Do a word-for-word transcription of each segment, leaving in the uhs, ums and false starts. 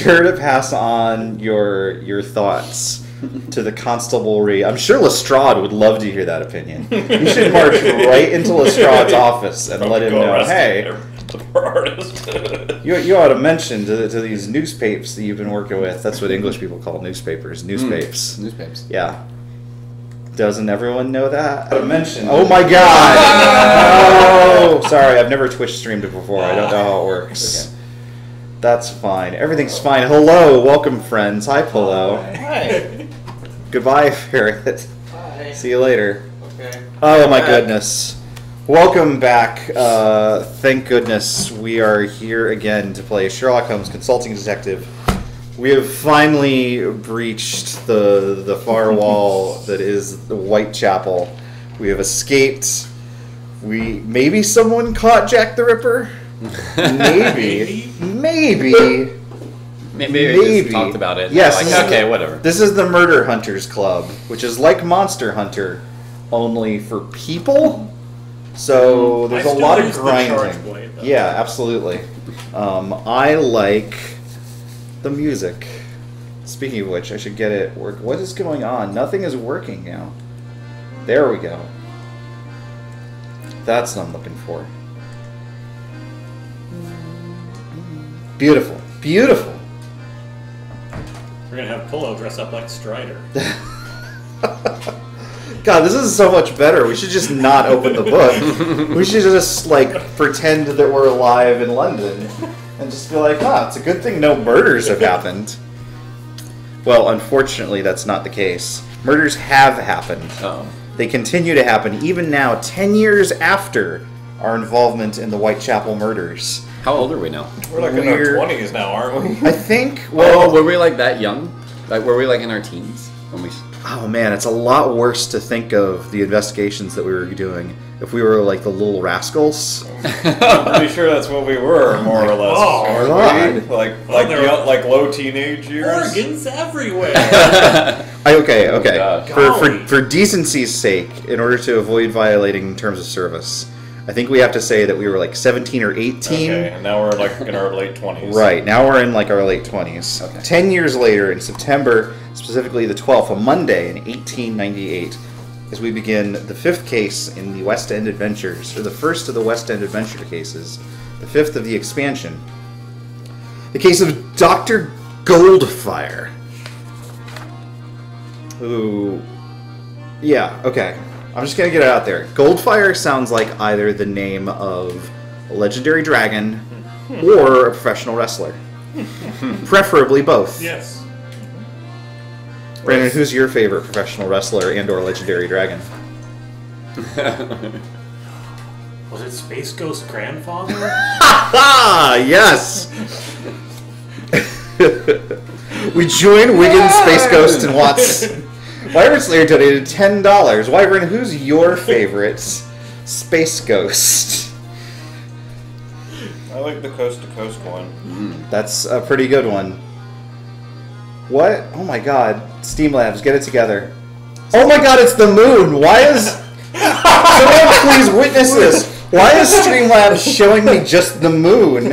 sure to pass on your your thoughts to the constabulary. I'm sure Lestrade would love to hear that opinion. You should march right into Lestrade's office and let him know, hey, you, you ought to mention to, to these newspapers that you've been working with. That's what English people call newspapers. Newspapers. Mm, newspapers. Yeah. Doesn't everyone know that? I mentioned. Oh my god! Oh, sorry, I've never Twitch streamed it before. I don't know how it works. Okay. That's fine. Everything's fine. Hello, welcome, friends. Hi, Polo. Hi. Goodbye, Ferret. Hi. See you later. Okay. Oh my goodness. Welcome back. Uh, thank goodness we are here again to play Sherlock Holmes Consulting Detective. We have finally breached the the far wall that is the Whitechapel. We have escaped. We maybe someone caught Jack the Ripper. Maybe, maybe, maybe, maybe we just talked about it. Yes. Like, okay, whatever. This is the Murder Hunters Club, which is like Monster Hunter, only for people. So there's a lot of grinding. Blade, yeah, absolutely. Um, I like the music. Speaking of which, I should get it. Work. What is going on? Nothing is working now. There we go. That's what I'm looking for. Beautiful, beautiful. We're gonna have Polo dress up like Strider. God, this is so much better. We should just not open the book. We should just like pretend that we're alive in London and just be like, ah, it's a good thing no murders have happened. Well, unfortunately, that's not the case. Murders have happened. Oh. They continue to happen even now, ten years after our involvement in the Whitechapel murders. How old are we now? We're like We're, in our twenties now, aren't we? I think. Well, oh, were we like that young? Like, were we like in our teens when we? Oh man, it's a lot worse to think of the investigations that we were doing if we were like the little rascals. I'm pretty sure that's what we were, more oh or less. Oh god! Like like oh, young, like low teenage years. Organs everywhere. okay, okay. Oh, for, for for decency's sake, in order to avoid violating terms of service. I think we have to say that we were like seventeen or eighteen. Okay, and now we're like in our late twenties. Right, now we're in like our late twenties. Okay. Ten years later, in September, specifically the twelfth, a Monday in eighteen ninety-eight, as we begin the fifth case in the West End Adventures, or the first of the West End Adventure cases, the fifth of the expansion, the case of Doctor Goldfire. Ooh. Yeah, okay. I'm just going to get it out there. Goldfire sounds like either the name of a legendary dragon or a professional wrestler. Preferably both. Yes. Brandon, who's your favorite professional wrestler and or legendary dragon? Was it Space Ghost grandfather? Ah, yes! We join Wiggins, Space Ghost, and Watson. Wyvern Slayer donated ten dollars. Wyvern, who's your favorite Space Ghost? I like the Coast to Coast one. Mm, that's a pretty good one. What? Oh my god. Steam Labs, get it together. Oh my god, it's the moon! Why is... Someone please witness this! Why is Streamlabs showing me just the moon?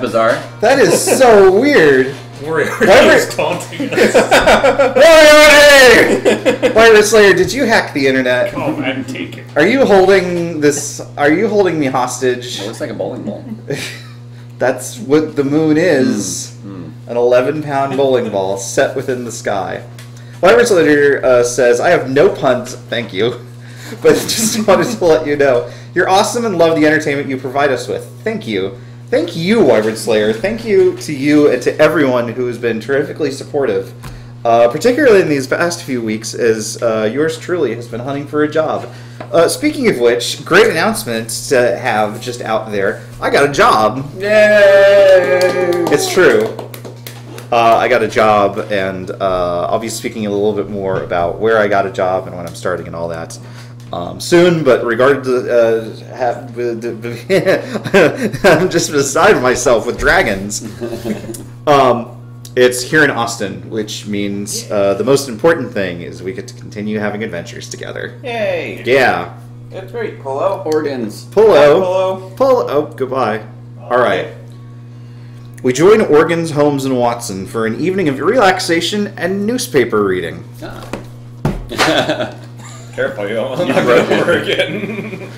Bizarre. That is so weird. Warrior taunting us. Warrior Slayer, did you hack the internet? Oh, I'm taking. Are you holding this? Are you holding me hostage? It looks like a bowling ball. That's what the moon is. Mm, mm. An eleven pound bowling ball set within the sky. Warrior Slayer uh, says, I have no puns, thank you, but just wanted to let you know. You're awesome and love the entertainment you provide us with. Thank you. Thank you, Wyvern Slayer. Thank you to you and to everyone who has been terrifically supportive, uh, particularly in these past few weeks, as uh, yours truly has been hunting for a job. Uh, speaking of which, great announcements to have just out there. I got a job. Yay! It's true. Uh, I got a job, and uh, I'll be speaking a little bit more about where I got a job and when I'm starting and all that. Um, soon, but regarded to, uh, have, I'm just beside myself with dragons. um, it's here in Austin, which means uh, the most important thing is we get to continue having adventures together. Yay! Yeah. That's great. Polo. Organs. Polo. Polo. Polo. Oh, goodbye. All right. We join Organs, Holmes, and Watson for an evening of relaxation and newspaper reading. Ah. Careful, you don't want to run over again.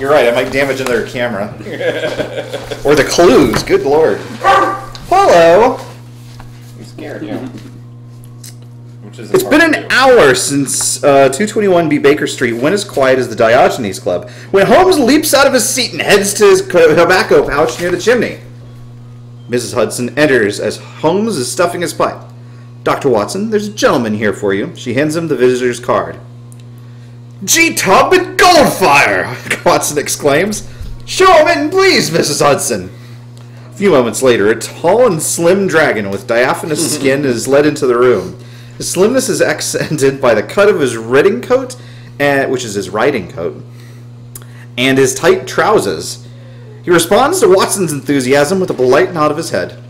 You're right, I might damage another camera. Or the clues, good lord. Hello! I'm scared, yeah. Which is it's been an do. hour since uh, two twenty-one B Baker Street went as quiet as the Diogenes Club, when Holmes leaps out of his seat and heads to his tobacco pouch near the chimney. Missus Hudson enters as Holmes is stuffing his pipe. Doctor Watson, there's a gentleman here for you. She hands him the visitor's card. G. Taubman Goldfire! Watson exclaims. Show him in, please, Missus Hudson. A few moments later, a tall and slim dragon with diaphanous skin is led into the room. His slimness is accented by the cut of his riding coat, and, which is his riding coat, and his tight trousers. He responds to Watson's enthusiasm with a polite nod of his head.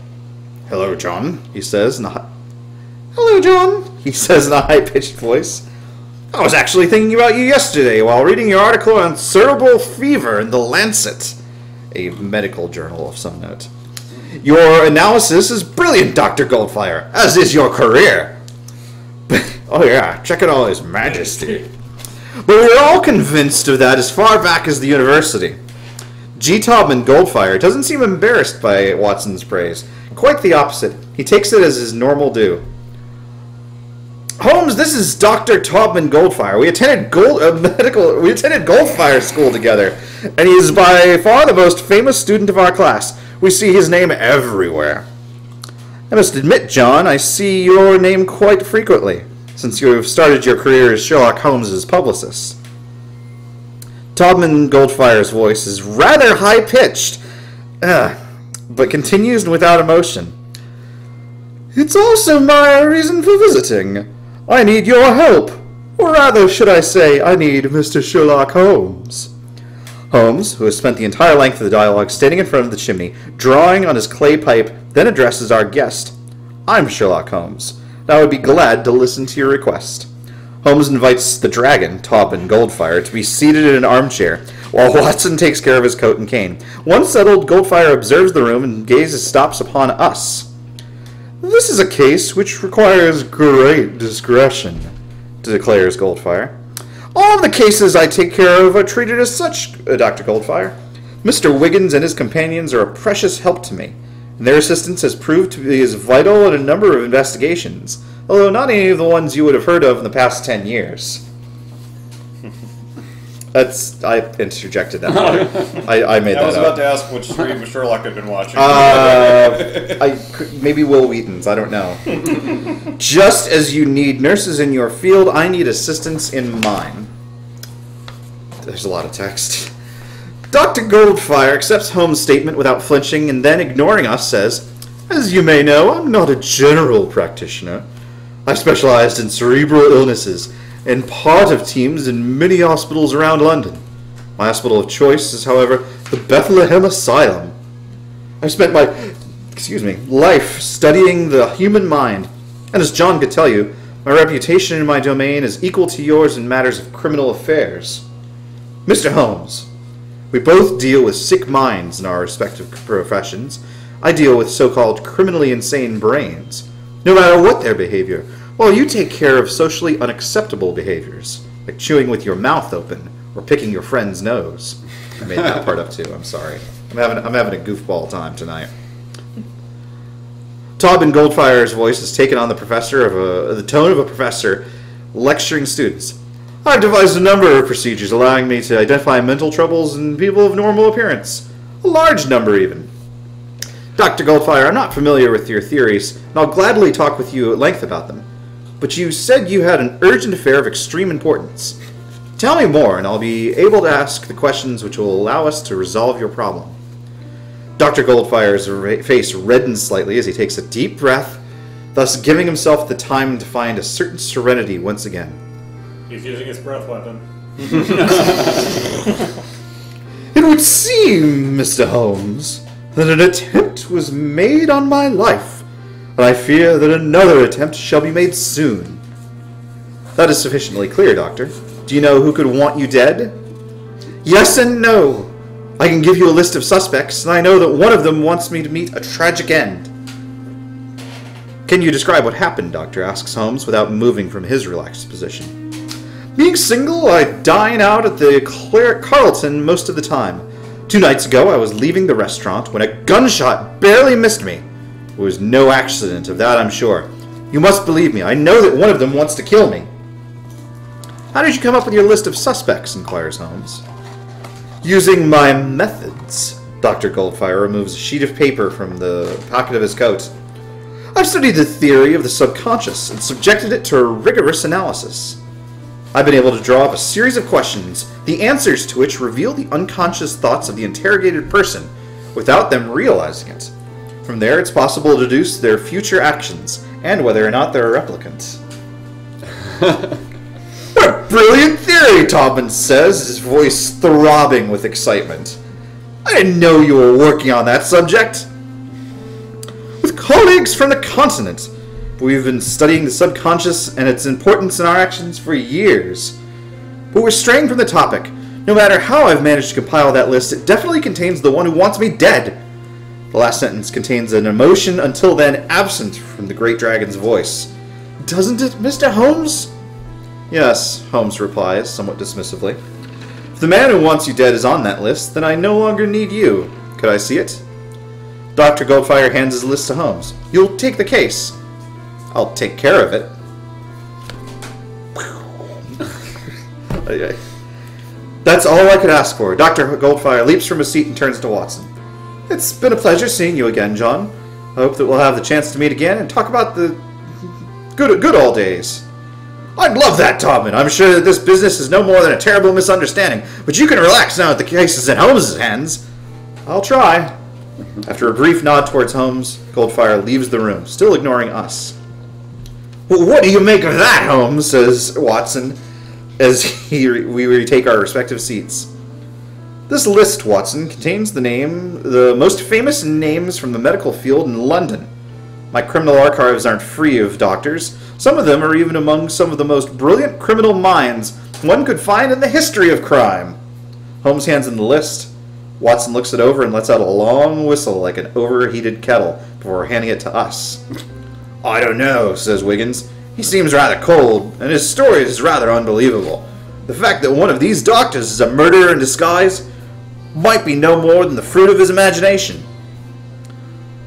Hello, John, he says. Not. Hello, John, he says in a high-pitched voice. I was actually thinking about you yesterday while reading your article on cerebral fever in The Lancet, a medical journal of some note. Your analysis is brilliant, Doctor Goldfire, as is your career. Oh yeah, check it all his majesty. But we're all convinced of that as far back as the university. G. Taubman Goldfire doesn't seem embarrassed by Watson's praise. Quite the opposite. He takes it as his normal due. Holmes, this is Doctor Taubman Goldfire. We attended Gold uh, Medical. We attended Goldfire School together, and he is by far the most famous student of our class. We see his name everywhere. I must admit, John, I see your name quite frequently, since you have started your career as Sherlock Holmes's publicist. Taubman Goldfire's voice is rather high-pitched, uh, but continues without emotion. It's also my reason for visiting. I need your help, or rather should I say I need Mister Sherlock Holmes. Holmes, who has spent the entire length of the dialogue standing in front of the chimney, drawing on his clay pipe, then addresses our guest. I'm Sherlock Holmes, and I would be glad to listen to your request. Holmes invites the dragon, Taubman Goldfire, to be seated in an armchair, while Watson takes care of his coat and cane. Once settled, Goldfire observes the room and gazes stops upon us. This is a case which requires great discretion, declares Goldfire. All of the cases I take care of are treated as such, uh, Doctor Goldfire. Mister Wiggins and his companions are a precious help to me, and their assistance has proved to be as vital in a number of investigations, although not any of the ones you would have heard of in the past ten years. That's, I interjected that one. I, I made that up. I was that about up. to ask which stream Sherlock had been watching. Uh, I, maybe Will Wheaton's, I don't know. Just as you need nurses in your field, I need assistants in mine. There's a lot of text. Doctor Goldfire accepts Holmes' statement without flinching and then, ignoring us, says, as you may know, I'm not a general practitioner. I've specialized in cerebral illnesses and part of teams in many hospitals around London. My hospital of choice is, however, the Bethlehem Asylum. I've spent my, excuse me, life studying the human mind, and as John could tell you, my reputation in my domain is equal to yours in matters of criminal affairs. Mister Holmes, we both deal with sick minds in our respective professions. I deal with so-called criminally insane brains, no matter what their behavior. Well, you take care of socially unacceptable behaviors, like chewing with your mouth open or picking your friend's nose. I made that part up too. I'm sorry. I'm having I'm having a goofball time tonight. Taubman Goldfire's voice has taken on the professor of a the tone of a professor lecturing students. I've devised a number of procedures allowing me to identify mental troubles in people of normal appearance, a large number even. Doctor Goldfire, I'm not familiar with your theories, and I'll gladly talk with you at length about them. But you said you had an urgent affair of extreme importance. Tell me more, and I'll be able to ask the questions which will allow us to resolve your problem. Doctor Goldfire's face reddens slightly as he takes a deep breath, thus giving himself the time to find a certain serenity once again. He's using his breath weapon. It would seem, Mister Holmes, that an attempt was made on my life. But I fear that another attempt shall be made soon. That is sufficiently clear, Doctor. Do you know who could want you dead? Yes and no. I can give you a list of suspects, and I know that one of them wants me to meet a tragic end. Can you describe what happened, Doctor? Asks Holmes without moving from his relaxed position. Being single, I dine out at the Carlton most of the time. Two nights ago, I was leaving the restaurant when a gunshot barely missed me. There was no accident of that, I'm sure. You must believe me. I know that one of them wants to kill me. How did you come up with your list of suspects? Inquires Holmes. Using my methods. Doctor Goldfire removes a sheet of paper from the pocket of his coat. I've studied the theory of the subconscious and subjected it to a rigorous analysis. I've been able to draw up a series of questions, the answers to which reveal the unconscious thoughts of the interrogated person without them realizing it. From there, it's possible to deduce their future actions and whether or not they're a replicant. What a brilliant theory, Taubman says, his voice throbbing with excitement. I didn't know you were working on that subject. With colleagues from the continent, we've been studying the subconscious and its importance in our actions for years. But we're straying from the topic. No matter how I've managed to compile that list, it definitely contains the one who wants me dead. The last sentence contains an emotion until then absent from the great dragon's voice. Doesn't it, Mister Holmes? Yes, Holmes replies, somewhat dismissively. If the man who wants you dead is on that list, then I no longer need you. Could I see it? Doctor Goldfire hands his list to Holmes. You'll take the case. I'll take care of it. Okay. That's all I could ask for. Doctor Goldfire leaps from his seat and turns to Watson. It's been a pleasure seeing you again, John. I hope that we'll have the chance to meet again and talk about the good good old days. I'd love that, Taubman. I'm sure that this business is no more than a terrible misunderstanding, but you can relax now that the case is in Holmes' hands. I'll try. After a brief nod towards Holmes, Goldfire leaves the room, still ignoring us. Well, what do you make of that, Holmes? Says Watson, as he re we retake our respective seats. This list, Watson, contains the name, the most famous names from the medical field in London. My criminal archives aren't free of doctors. Some of them are even among some of the most brilliant criminal minds one could find in the history of crime. Holmes hands in the list. Watson looks it over and lets out a long whistle like an overheated kettle before handing it to us. I don't know, says Wiggins. He seems rather cold, and his story is rather unbelievable. The fact that one of these doctors is a murderer in disguise might be no more than the fruit of his imagination.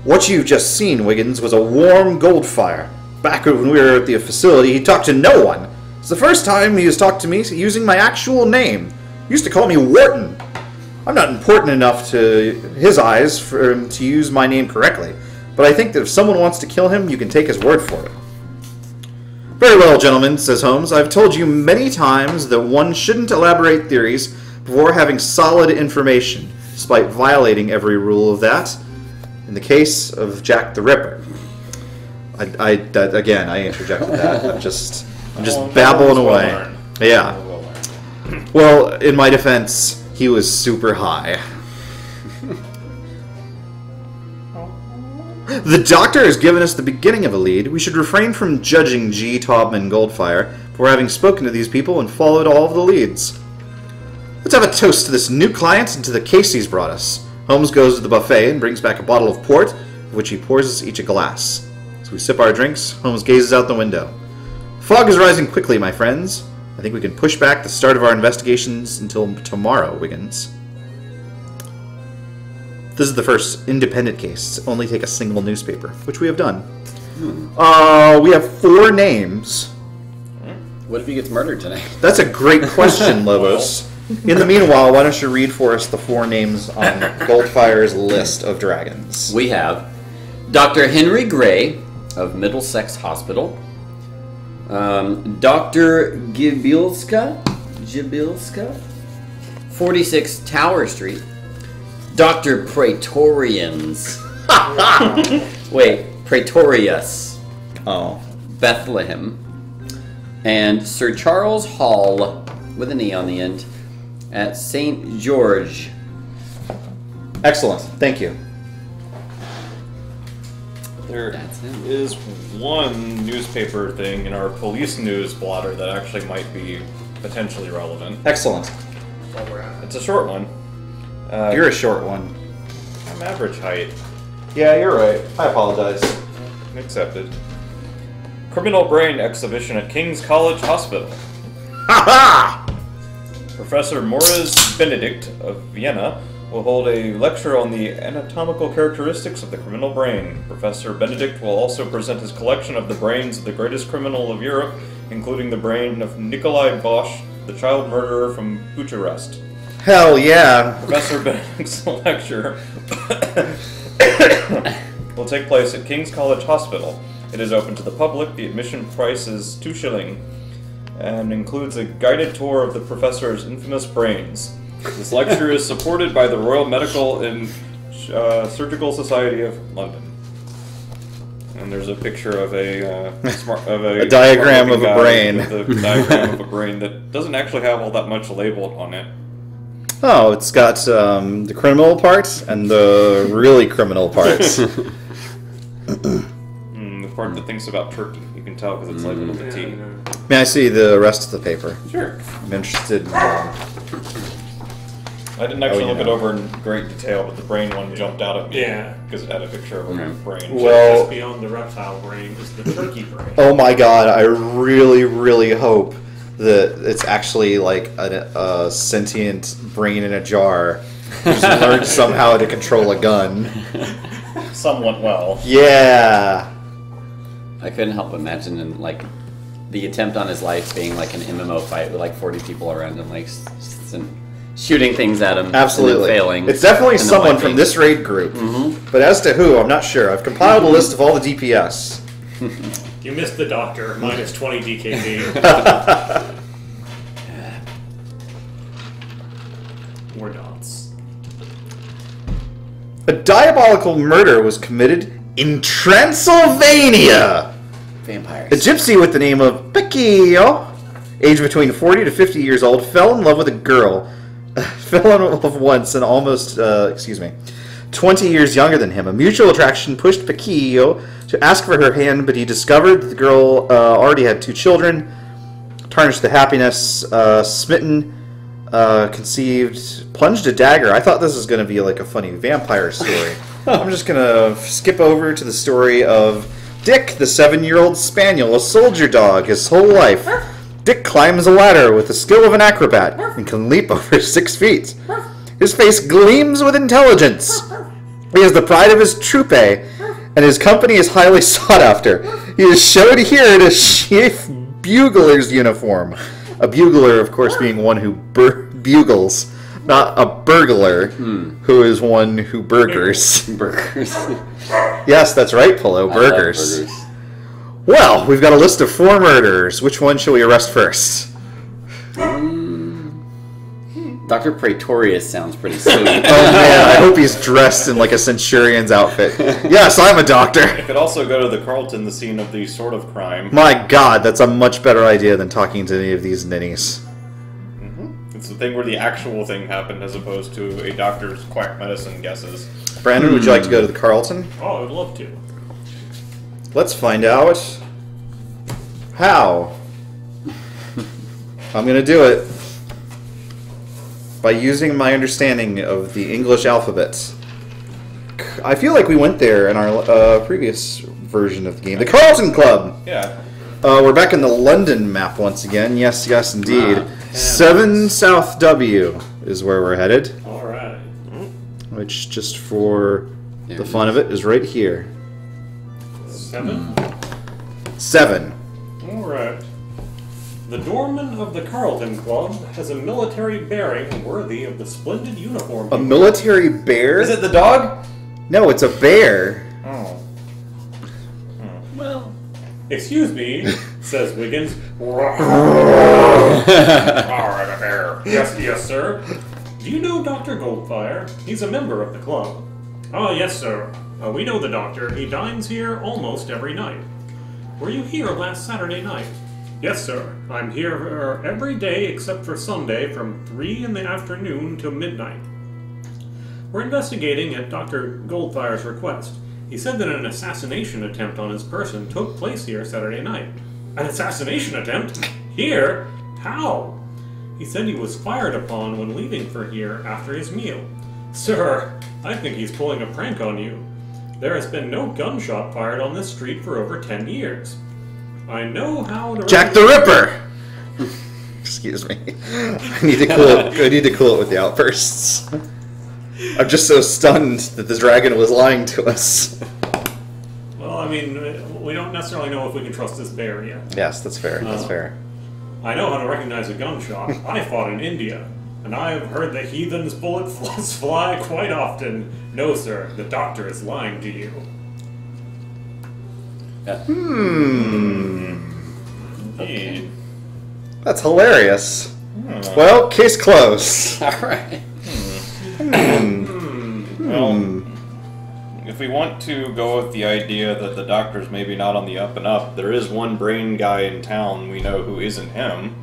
What you've just seen, Wiggins, was a warm Goldfire. Back when we were at the facility, he talked to no one. It's the first time he has talked to me using my actual name. He used to call me Wharton. I'm not important enough to his eyes for him to use my name correctly, but I think that if someone wants to kill him, you can take his word for it. Very well, gentlemen, says Holmes. I've told you many times that one shouldn't elaborate theories before having solid information, despite violating every rule of that. In the case of Jack the Ripper, I, I that, again I interjected that. I'm just I'm just oh, babbling away. Well, yeah. Well, well, in my defense, he was super high. The doctor has given us the beginning of a lead. We should refrain from judging G. Taubman Goldfire for having spoken to these people and followed all of the leads. Let's have a toast to this new client and to the case he's brought us. Holmes goes to the buffet and brings back a bottle of port, of which he pours us each a glass. As we sip our drinks, Holmes gazes out the window. The fog is rising quickly, my friends. I think we can push back the start of our investigations until tomorrow, Wiggins. This is the first independent case. Only take a single newspaper, which we have done. Hmm. Uh, we have four names. What if he gets murdered tonight? That's a great question, Lobos. In the meanwhile, why don't you read for us the four names on Goldfire's list of dragons? We have Doctor Henry Gray of Middlesex Hospital, um, Doctor Gibilska, Gibilska, forty-six Tower Street, Doctor Praetorians. Wait, Praetorius. Oh. Bethlehem. And Sir Charles Hall, with an E on the end, at Saint George. Excellent. Thank you. There is one newspaper thing in our police news blotter that actually might be potentially relevant. Excellent. It's a short one. Uh, you're a short one. I'm average height. Yeah, you're right. I apologize. Accepted. Criminal brain exhibition at King's College Hospital. Ha ha! Professor Moritz Benedikt of Vienna will hold a lecture on the anatomical characteristics of the criminal brain. Professor Benedikt will also present his collection of the brains of the greatest criminal of Europe, including the brain of Nikolai Bosch, the child murderer from Bucharest. Hell yeah! Professor Benedikt's lecture will take place at King's College Hospital. It is open to the public. The admission price is two shilling, and includes a guided tour of the professor's infamous brains. This lecture is supported by the Royal Medical and uh, Surgical Society of London. And there's a picture of a uh, smart, of a, a diagram of a brain. The diagram of a brain that doesn't actually have all that much labeled on it. Oh, it's got um, the criminal parts and the really criminal parts. Mm, the part that thinks about turkey, you can tell because it's labeled on the T. Yeah, may I see the rest of the paper? Sure. I'm interested in. Um, I didn't actually oh, look know. it over in great detail, but the brain one jumped out at me. Yeah, because it had a picture of a mm-hmm. brain. Well, just beyond the reptile brain is the turkey brain. Oh my god! I really, really hope that it's actually like a, a sentient brain in a jar who's learned somehow to control a gun. Somewhat well. Yeah. I couldn't help but imagine, in, like, the attempt on his life being like an M M O fight with like forty people around him, like. And shooting things at him, absolutely failing. It's definitely someone from this raid group, mm-hmm. but as to who, I'm not sure. I've compiled a list of all the D P S. You missed the doctor, minus twenty D K B. More dots. A diabolical murder was committed in Transylvania. Vampires. A gypsy with the name of Piccio, aged between forty to fifty years old, fell in love with a girl. Fell in love once and almost, uh, excuse me, twenty years younger than him. A mutual attraction pushed Piccio to ask for her hand, but he discovered the girl uh, already had two children, tarnished the happiness, uh, smitten, uh, conceived, plunged a dagger. I thought this was going to be like a funny vampire story. I'm just going to skip over to the story of Dick, the seven-year-old spaniel, a soldier dog his whole life. Dick climbs a ladder with the skill of an acrobat and can leap over six feet. His face gleams with intelligence. He is the pride of his troupe, and his company is highly sought after. He is showed here in a chief bugler's uniform. A bugler, of course, being one who bur bugles, not a burglar, hmm. who is one who burgers. Burgers. Yes, that's right, Polo, burgers. I love burgers. Well, we've got a list of four murderers. Which one shall we arrest first? Um, Doctor Praetorius sounds pretty sweet. Oh man, I hope he's dressed in like a centurion's outfit. Yes, I'm a doctor. I could also go to the Carlton, the scene of the sort of crime. My god, that's a much better idea than talking to any of these ninnies. Mm-hmm. It's the thing where the actual thing happened as opposed to a doctor's quack medicine guesses. Brandon, mm. would you like to go to the Carlton? Oh, I would love to. Let's find out how. I'm gonna do it by using my understanding of the English alphabet. I feel like we went there in our uh, previous version of the game. The Carlton Club! Yeah. Uh, we're back in the London map once again. Yes, yes, indeed. Ah, seven South W is where we're headed. Alright. Which, just for there the fun is. of it, is right here. Seven? Seven. Alright. The doorman of the Carlton Club has a military bearing worthy of the splendid uniform. A military bear? Is it the dog? No, it's a bear. Oh. Hmm. Well. Excuse me, says Wiggins. Alright, a bear. Yes, yes, sir. Do you know Doctor Goldfire? He's a member of the club. Oh, yes, sir. Uh, we know the doctor. He dines here almost every night. Were you here last Saturday night? Yes, sir. I'm here every day except for Sunday from three in the afternoon till midnight. We're investigating at Doctor Goldfire's request. He said that an assassination attempt on his person took place here Saturday night. An assassination attempt? Here? How? He said he was fired upon when leaving for here after his meal. Sir, I think he's pulling a prank on you. There has been no gunshot fired on this street for over ten years. I know how to... Jack the Ripper! Excuse me. I need to cool it. I need to cool it with the outbursts. I'm just so stunned that the dragon was lying to us. Well, I mean, we don't necessarily know if we can trust this bear yet. Yes, that's fair. That's uh, fair. I know how to recognize a gunshot. I fought in India, and I have heard the heathen's bullet flies fly quite often. No, sir, the doctor is lying to you. Yeah. Hmm. Okay. That's hilarious. Hmm. Well, case closed. All right. Hmm. Well, if we want to go with the idea that the doctor's maybe not on the up and up, there is one brain guy in town we know who isn't him.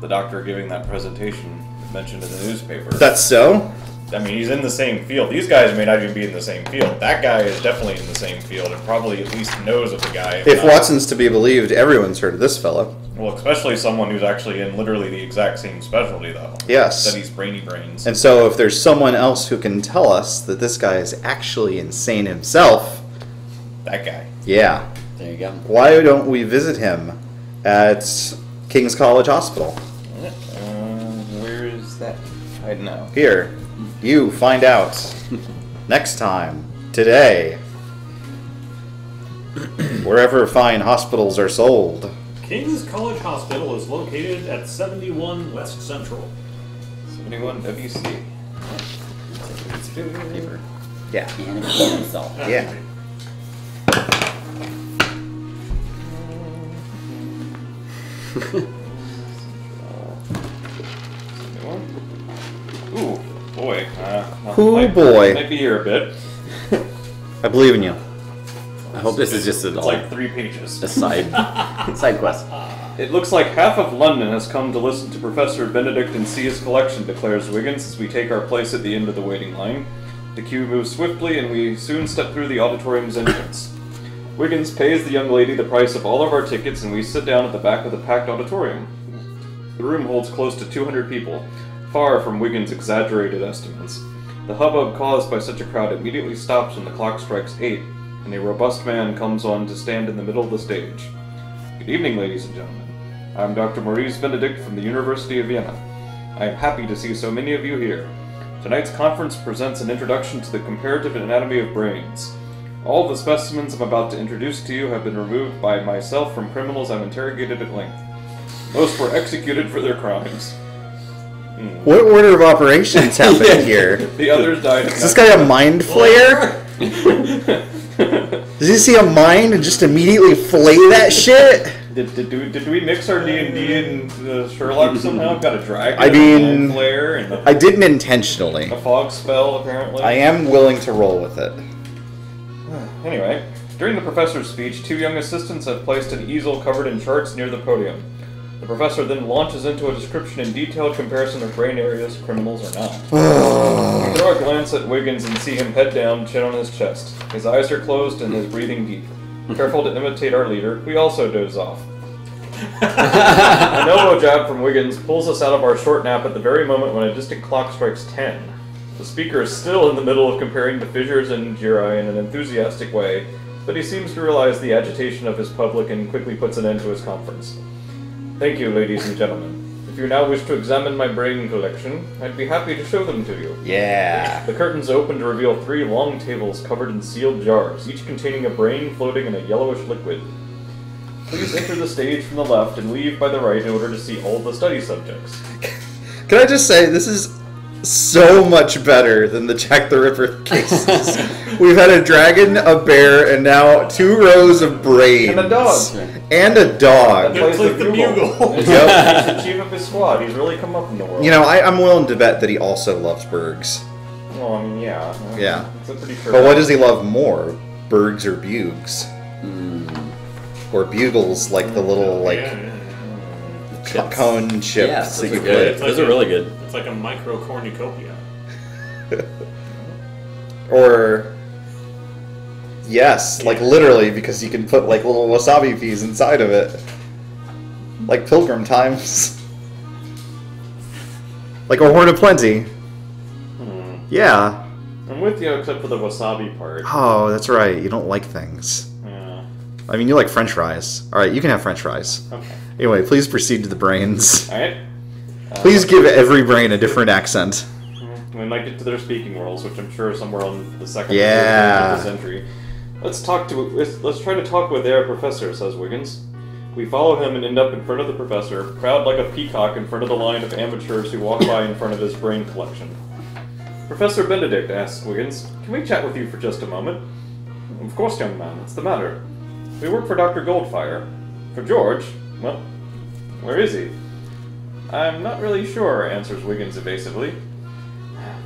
The doctor giving that presentation mentioned in the newspaper. That's so? I mean, he's in the same field. These guys may not even be in the same field. That guy is definitely in the same field and probably at least knows of the guy. If, if Watson's to be believed, everyone's heard of this fellow. Well, especially someone who's actually in literally the exact same specialty, though. Yes. Studies brainy brains. And so if there's someone else who can tell us that this guy is actually insane himself... That guy. Yeah. There you go. Why don't we visit him at King's College Hospital? Uh, where is that? I don't know. Here. You find out. Next time. Today. Wherever fine hospitals are sold. King's College Hospital is located at seventy-one West Central. seventy-one W C. Paper. Yeah. Yeah. Ooh, boy. Uh, Ooh, boy. Maybe here a bit. I believe in you. I hope this is just a, like three pages. A side, side quest. It looks like half of London has come to listen to Professor Benedikt and see his collection, declares Wiggins as we take our place at the end of the waiting line. The queue moves swiftly, and we soon step through the auditorium's entrance. Wiggins pays the young lady the price of all of our tickets, and we sit down at the back of the packed auditorium. The room holds close to two hundred people, far from Wiggins' exaggerated estimates. The hubbub caused by such a crowd immediately stops when the clock strikes eight. And a robust man comes on to stand in the middle of the stage. Good evening, ladies and gentlemen. I'm Doctor Moritz Benedikt from the University of Vienna. I am happy to see so many of you here. Tonight's conference presents an introduction to the comparative anatomy of brains. All the specimens I'm about to introduce to you have been removed by myself from criminals I've interrogated at length. Most were executed for their crimes. Mm. What order of operations happened yeah. here? The others died. Is this guy a mind flayer? Does he see a mind and just immediately flay that shit? Did, did, did, did we mix our D and D and uh, Sherlock somehow? Got a dragon, I mean, a flare, and a, I didn't intentionally. A fog spell, apparently. I am willing to roll with it. Anyway, during the professor's speech, two young assistants have placed an easel covered in charts near the podium. The professor then launches into a description and detailed comparison of brain areas, criminals or not. We throw a glance at Wiggins and see him head down, chin on his chest. His eyes are closed and his breathing deep. Careful to imitate our leader, we also doze off. An elbow jab from Wiggins pulls us out of our short nap at the very moment when a distant clock strikes ten. The speaker is still in the middle of comparing the fissures and gyri in an enthusiastic way, but he seems to realize the agitation of his public and quickly puts an end to his conference. Thank you, ladies and gentlemen. If you now wish to examine my brain collection, I'd be happy to show them to you. Yeah. The curtains open to reveal three long tables covered in sealed jars, each containing a brain floating in a yellowish liquid. Please enter the stage from the left and leave by the right in order to see all the study subjects. Can I just say, this is so much better than the Jack the Ripper cases. We've had a dragon, a bear, and now two rows of brains. And a dog. And a dog. That plays like the bugle. He's the chief of his squad. He's really come up in the world. You know, I, I'm willing to bet that he also loves Bergs. Well, I mean, yeah. I mean, yeah. It's a pretty sure but what does he love more? Bergs or bugs? Mm. Or bugles, like the little, like, yeah. chips. Cone chips yeah, that you play. Those are really good. It's like a micro cornucopia. Or... Yes, like literally, because you can put like little wasabi peas inside of it. Like Pilgrim Times. Like a Horn of Plenty. Hmm. Yeah. I'm with you except for the wasabi part. Oh, that's right. You don't like things. Yeah. I mean, you like french fries. Alright, you can have french fries. Okay. Anyway, please proceed to the brains. Alright. Uh, please give every brain a different accent. We might get to their speaking roles, which I'm sure is somewhere on the second yeah. of the century. Let's talk to. Let's try to talk with their professor, says Wiggins. We follow him and end up in front of the professor, crowd like a peacock in front of the line of amateurs who walk by in front of his brain collection. Professor Benedikt asks Wiggins, "Can we chat with you for just a moment?" "Of course, young man. What's the matter?" "We work for Doctor Goldfire. For George? Well, where is he?" "I'm not really sure," answers Wiggins evasively.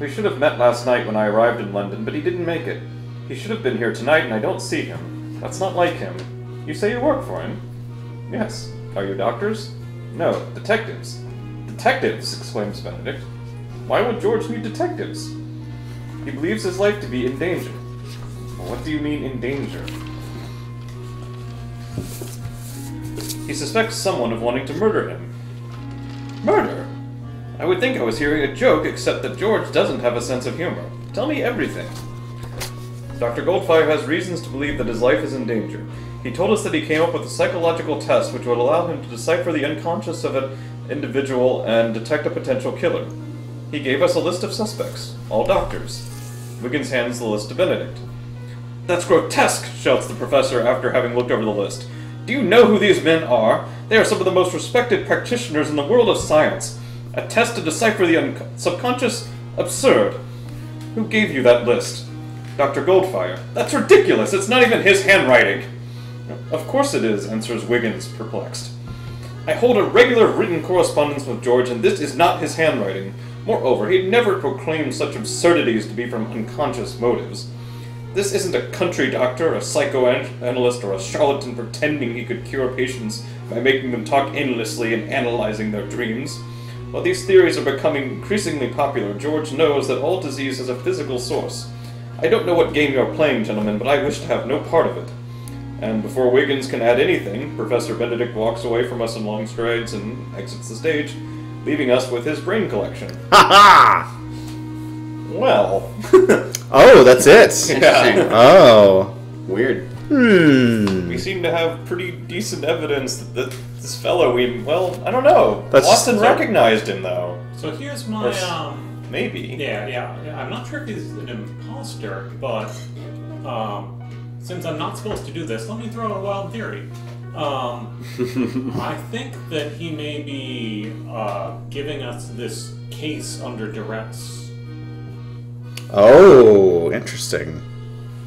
"We should have met last night when I arrived in London, but he didn't make it. He should have been here tonight, and I don't see him. That's not like him. You say you work for him?" "Yes." "Are you doctors?" "No, detectives." "Detectives!" exclaims Benedikt. "Why would George need detectives?" "He believes his life to be in danger." "What do you mean, in danger?" "He suspects someone of wanting to murder him." "Murder? I would think I was hearing a joke, except that George doesn't have a sense of humor. Tell me everything." "Doctor Goldfire has reasons to believe that his life is in danger. He told us that he came up with a psychological test which would allow him to decipher the unconscious of an individual and detect a potential killer. He gave us a list of suspects, all doctors." Wiggins hands the list to Benedikt. "That's grotesque," shouts the professor after having looked over the list. "Do you know who these men are? They are some of the most respected practitioners in the world of science. A test to decipher the un subconscious? Absurd. Who gave you that list?" "Doctor Goldfire." "That's ridiculous! It's not even his handwriting!" "Of course it is," answers Wiggins, perplexed. "I hold a regular written correspondence with George, and this is not his handwriting. Moreover, he'd never proclaim such absurdities to be from unconscious motives. This isn't a country doctor, a psychoanalyst, or a charlatan pretending he could cure patients by making them talk endlessly and analyzing their dreams. While these theories are becoming increasingly popular, George knows that all disease has a physical source. I don't know what game you're playing, gentlemen, but I wish to have no part of it." And before Wiggins can add anything, Professor Benedikt walks away from us in long strides and exits the stage, leaving us with his brain collection. Ha ha! Well. Oh, that's it? Yeah. Oh. Weird. Hmm. We seem to have pretty decent evidence that this fellow we... Well, I don't know. That's Watson so, recognized him, though. So here's my... Or, um, maybe. Yeah, yeah, yeah. I'm not sure if he's an imposter, but um, since I'm not supposed to do this, let me throw a wild theory. Um, I think that he may be uh, giving us this case under duress. Oh, interesting.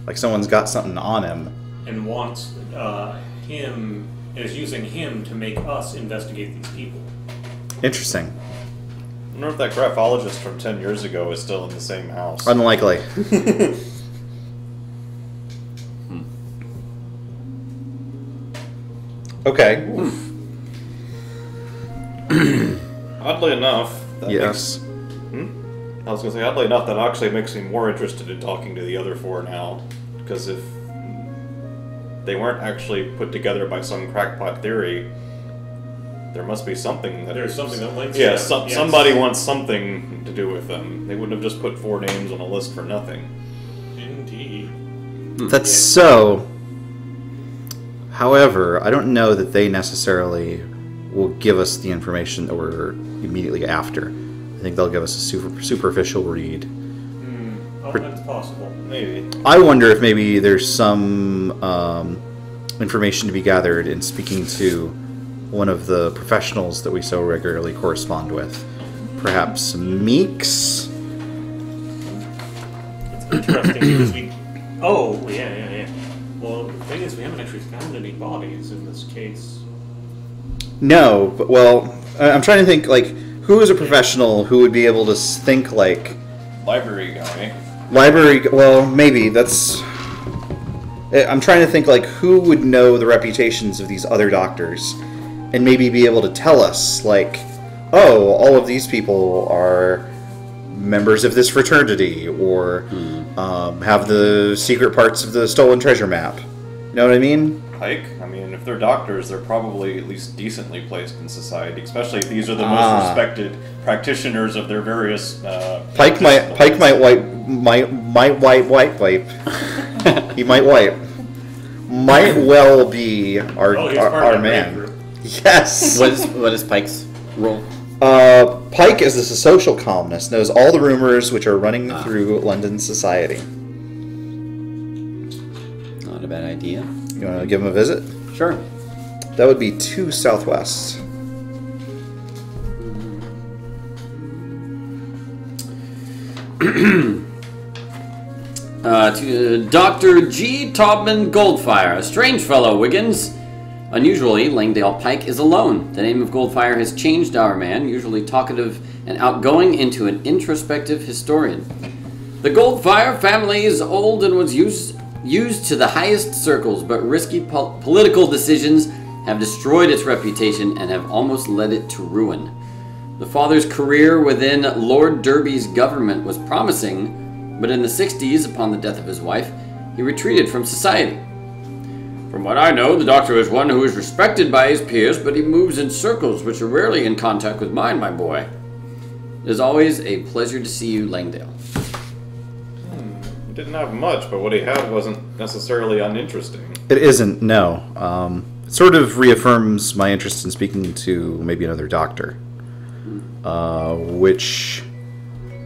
Like someone's got something on him. And wants uh, him, is using him to make us investigate these people. Interesting. I wonder if that graphologist from ten years ago is still in the same house. Unlikely. hmm. Okay. Oddly enough, that yes. Makes, hmm? I was going to say, oddly enough, that actually makes me more interested in talking to the other four now, because if they weren't actually put together by some crackpot theory, there must be something that... There's something that links... Yeah, some, yes. somebody wants something to do with them. They wouldn't have just put four names on a list for nothing. Indeed. That's yeah. so... However, I don't know that they necessarily will give us the information that we're immediately after. I think they'll give us a super, superficial read. Oh, that's possible. Maybe. I wonder if maybe there's some um, information to be gathered in speaking to one of the professionals that we so regularly correspond with. Perhaps Meeks? It's interesting because we... Oh, yeah, yeah, yeah. Well, the thing is, we haven't actually found any bodies in this case. No, but, well, I'm trying to think, like, who is a professional who would be able to think, like... Library guy. Library, well, maybe, that's... I'm trying to think, like, who would know the reputations of these other doctors and maybe be able to tell us, like, oh, all of these people are members of this fraternity or hmm. um, have the secret parts of the stolen treasure map. You know what I mean? Pike? I mean, if if they're doctors, they're probably at least decently placed in society, especially if these are the ah. most respected practitioners of their various. Uh, Pike might, Pike might wipe, might, might wipe, wipe, wipe. He might wipe. Might well be our oh, our, our man. Yes. What is what is Pike's role? Uh, Pike is this a social columnist, knows all the rumors which are running ah. through London society. Not a bad idea. You want to give him a visit? Sure. That would be two southwest. uh, to, uh, Doctor G. Taubman Goldfire, a strange fellow, Wiggins. Unusually, Langdale Pike is alone. The name of Goldfire has changed our man, usually talkative and outgoing, into an introspective historian. The Goldfire family is old and was used used to the highest circles, but risky po political decisions have destroyed its reputation and have almost led it to ruin. The father's career within Lord Derby's government was promising, but in the sixties, upon the death of his wife, he retreated from society. From what I know, the doctor is one who is respected by his peers, but he moves in circles which are rarely in contact with mine, my boy. It is always a pleasure to see you, Langdale. Didn't have much, but what he had wasn't necessarily uninteresting. It isn't, no. Um, it sort of reaffirms my interest in speaking to maybe another doctor. Uh, which...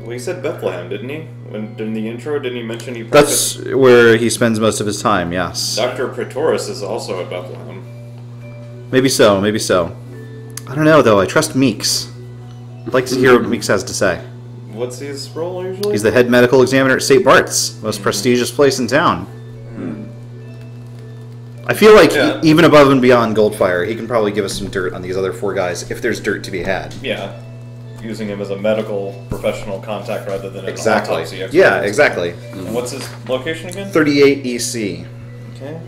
Well, he said Bethlehem, didn't he? When, in the intro, didn't he mention he practiced? That's where he spends most of his time, yes. Doctor Praetorius is also at Bethlehem. Maybe so, maybe so. I don't know, though. I trust Meeks. I'd like to hear what Meeks has to say. What's his role usually? He's the head medical examiner at Saint Bart's, most mm. prestigious place in town. Mm. I feel like yeah. he, even above and beyond Goldfire, he can probably give us some dirt on these other four guys if there's dirt to be had. Yeah, using him as a medical professional contact rather than an exactly. autopsy expert. Yeah, exactly. And what's his location again? thirty-eight E C. Okay.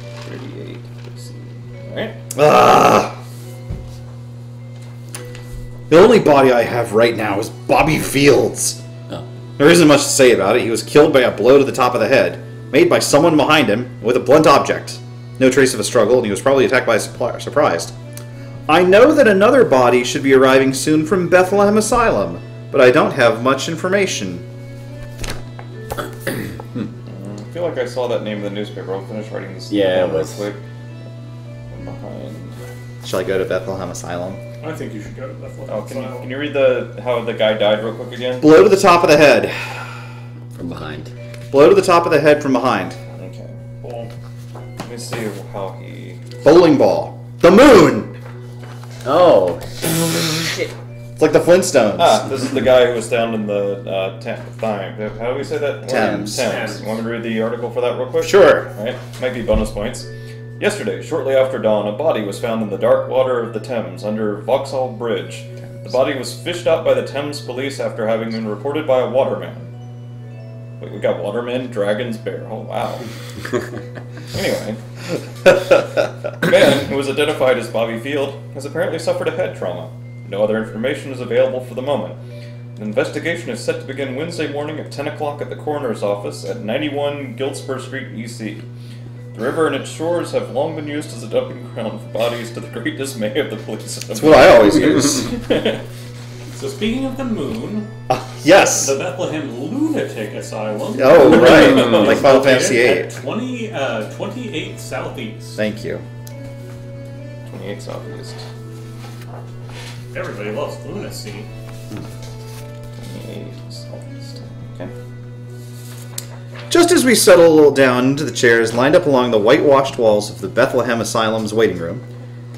thirty-eight E C. All right. Ah. The only body I have right now is Bobby Field's. Oh. There isn't much to say about it. He was killed by a blow to the top of the head, made by someone behind him with a blunt object. No trace of a struggle, and he was probably attacked by a surprise. I know that another body should be arriving soon from Bethlehem Asylum, but I don't have much information. hmm. I feel like I saw that name in the newspaper. I'll finish writing this. Yeah, it was. Quick. Shall I go to Bethlehem Asylum? I think you should go to Bethlehem oh, can Asylum. You, can you read the how the guy died real quick again? Blow to the top of the head. From behind. Blow to the top of the head from behind. Okay. Well, let me see how he... Bowling ball. The moon! Oh. Shit. It's like the Flintstones. Ah, this is the guy who was down in the uh, Thames. How do we say that? Thames. Thames. You want me to read the article for that real quick? Sure. All right. Might be bonus points. Yesterday, shortly after dawn, a body was found in the dark water of the Thames under Vauxhall Bridge. The body was fished up by the Thames police after having been reported by a waterman. Wait, we got waterman, dragons, bear. Oh, wow. Anyway. The man, who was identified as Bobby Field, has apparently suffered a head trauma. No other information is available for the moment. An investigation is set to begin Wednesday morning at ten o'clock at the coroner's office at ninety-one Giltspur Street, E C. The river and its shores have long been used as a dumping ground for bodies, to the great dismay of the police. That's what I always use. So speaking of the moon, uh, yes, the Bethlehem Lunatic Asylum. Oh right, like Final Fantasy eight. Twenty, uh, twenty-eight southeast. Thank you. Twenty-eight southeast. Everybody loves lunacy. Twenty-eight southeast. Okay. Just as we settle down into the chairs lined up along the whitewashed walls of the Bethlehem Asylum's waiting room,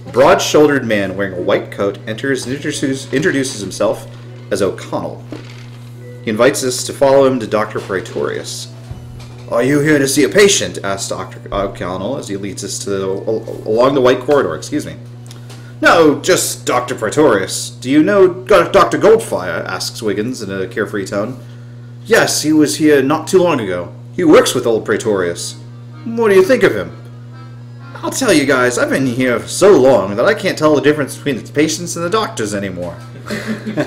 a broad-shouldered man wearing a white coat enters and introduces himself as O'Connell. He invites us to follow him to Doctor Praetorius. "Are you here to see a patient?" asks Doctor O'Connell as he leads us to the, along the white corridor. Excuse me. "No, just Doctor Praetorius. Do you know Doctor Goldfire?" asks Wiggins in a carefree tone. "Yes, he was here not too long ago. He works with old Praetorius. What do you think of him?" "I'll tell you guys, I've been here for so long that I can't tell the difference between the patients and the doctors anymore.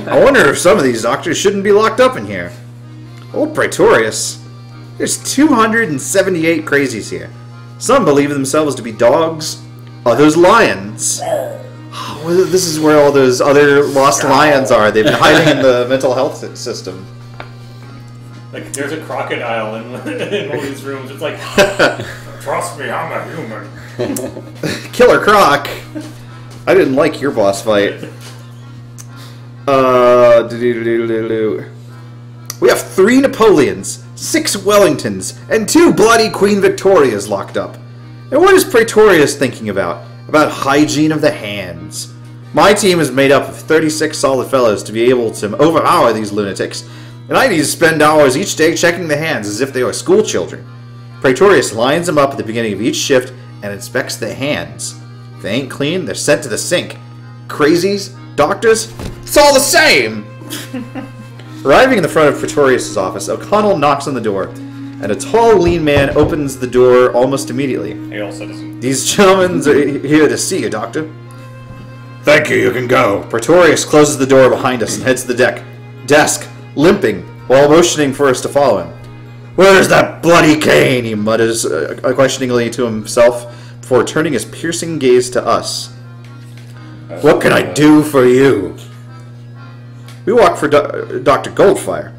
I wonder if some of these doctors shouldn't be locked up in here. Old Praetorius? There's two hundred seventy-eight crazies here. Some believe themselves to be dogs, others lions. Oh, well, this is where all those other lost lions are. They've been hiding in the mental health system. Like, there's a crocodile in, in all these rooms. It's like, trust me, I'm a human. Killer Croc. I didn't like your boss fight. Uh, do do do do do. We have three Napoleons, six Wellingtons, and two bloody Queen Victorias locked up. And what is Praetorius thinking about? About hygiene of the hands. My team is made up of thirty-six solid fellows to be able to overpower these lunatics, and I need to spend hours each day checking the hands as if they were school children. Praetorius lines them up at the beginning of each shift and inspects the hands. If they ain't clean, they're sent to the sink. Crazies, doctors, it's all the same! Arriving in the front of Pretorius' office, O'Connell knocks on the door, and a tall, lean man opens the door almost immediately. Hail, citizen. These gentlemen are here to see you, Doctor. Thank you, you can go. Pretorius closes the door behind us and heads to the deck. Desk, limping, while motioning for us to follow him. Where's that bloody cane? He mutters uh, questioningly to himself before turning his piercing gaze to us. What can I do for you? We walk for Doctor Goldfire.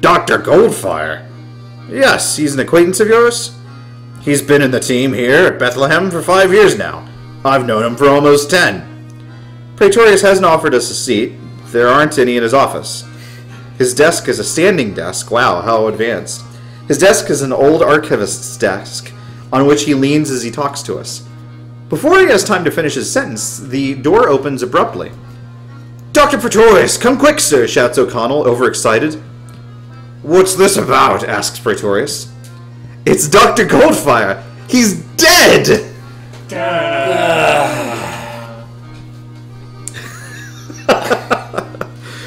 Doctor Goldfire? Yes, he's an acquaintance of yours. He's been in the team here at Bethlehem for five years now. I've known him for almost ten. Praetorius hasn't offered us a seat. There aren't any in his office. His desk is a standing desk. Wow, how advanced. His desk is an old archivist's desk on which he leans as he talks to us. Before he has time to finish his sentence, the door opens abruptly. Doctor Praetorius, come quick, sir, shouts O'Connell, overexcited. What's this about? Asks Praetorius. It's Doctor Goldfire! He's dead!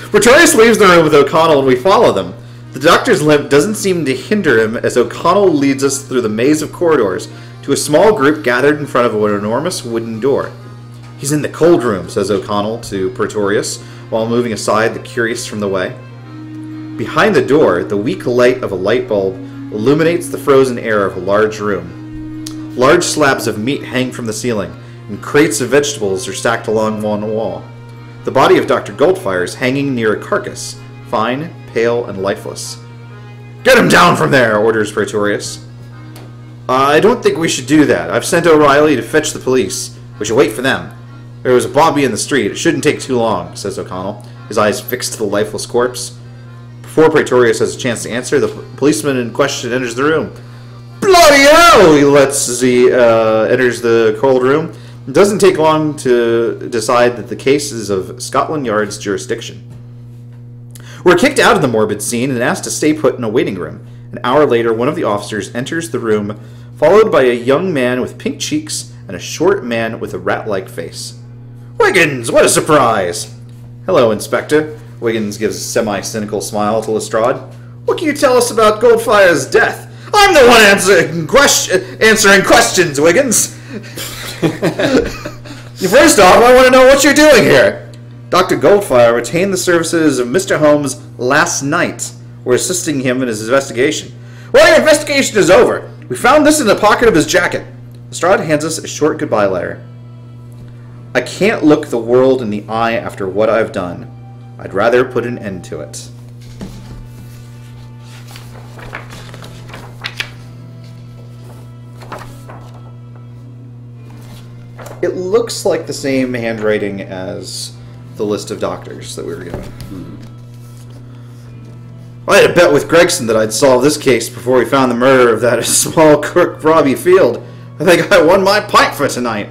Praetorius leaves the room with O'Connell and we follow them. The doctor's limp doesn't seem to hinder him as O'Connell leads us through the maze of corridors to a small group gathered in front of an enormous wooden door. He's in the cold room, says O'Connell to Praetorius, while moving aside the curious from the way. Behind the door, the weak light of a light bulb illuminates the frozen air of a large room. Large slabs of meat hang from the ceiling, and crates of vegetables are stacked along one wall. The body of Doctor Goldfire is hanging near a carcass, fine, pale, and lifeless. Get him down from there, orders Praetorius. I don't think we should do that. I've sent O'Reilly to fetch the police. We should wait for them. There was a bobby in the street. It shouldn't take too long, says O'Connell, his eyes fixed to the lifeless corpse. Before Praetorius has a chance to answer, the policeman in question enters the room. Bloody hell! He lets as he uh, enters the cold room. It doesn't take long to decide that the case is of Scotland Yard's jurisdiction. We're kicked out of the morbid scene and asked to stay put in a waiting room. An hour later, one of the officers enters the room, followed by a young man with pink cheeks and a short man with a rat-like face. Wiggins, what a surprise! Hello, Inspector. Wiggins gives a semi-cynical smile to Lestrade. What can you tell us about Goldfire's death? I'm the one answering, question answering questions, Wiggins! First off, I want to know what you're doing here. Doctor Goldfire retained the services of Mister Holmes last night. We're assisting him in his investigation. Well, your investigation is over. We found this in the pocket of his jacket. Lestrade hands us a short goodbye letter. I can't look the world in the eye after what I've done. I'd rather put an end to it. It looks like the same handwriting as the list of doctors that we were given. Mm-hmm. I had a bet with Gregson that I'd solve this case before we found the murder of that small crook Bobby Field. I think I won my pipe for tonight.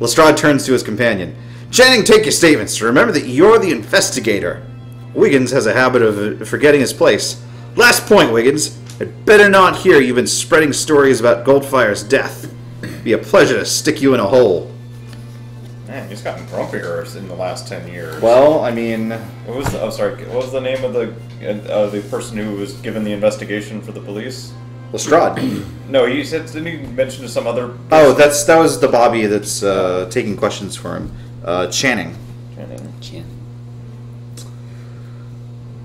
Lestrade turns to his companion. Channing, take your statements. Remember that you're the investigator. Wiggins has a habit of forgetting his place. Last point, Wiggins. I'd better not hear you've been spreading stories about Goldfire's death. It'd be a pleasure to stick you in a hole. Man, he's gotten grumpier in the last ten years. Well, I mean... What was the, oh, sorry. What was the name of the uh, the person who was given the investigation for the police? Lestrade. No, you said, didn't you mention some other person? Oh, that's that was the Bobby that's uh, taking questions for him. Uh, Channing. Channing. Channing.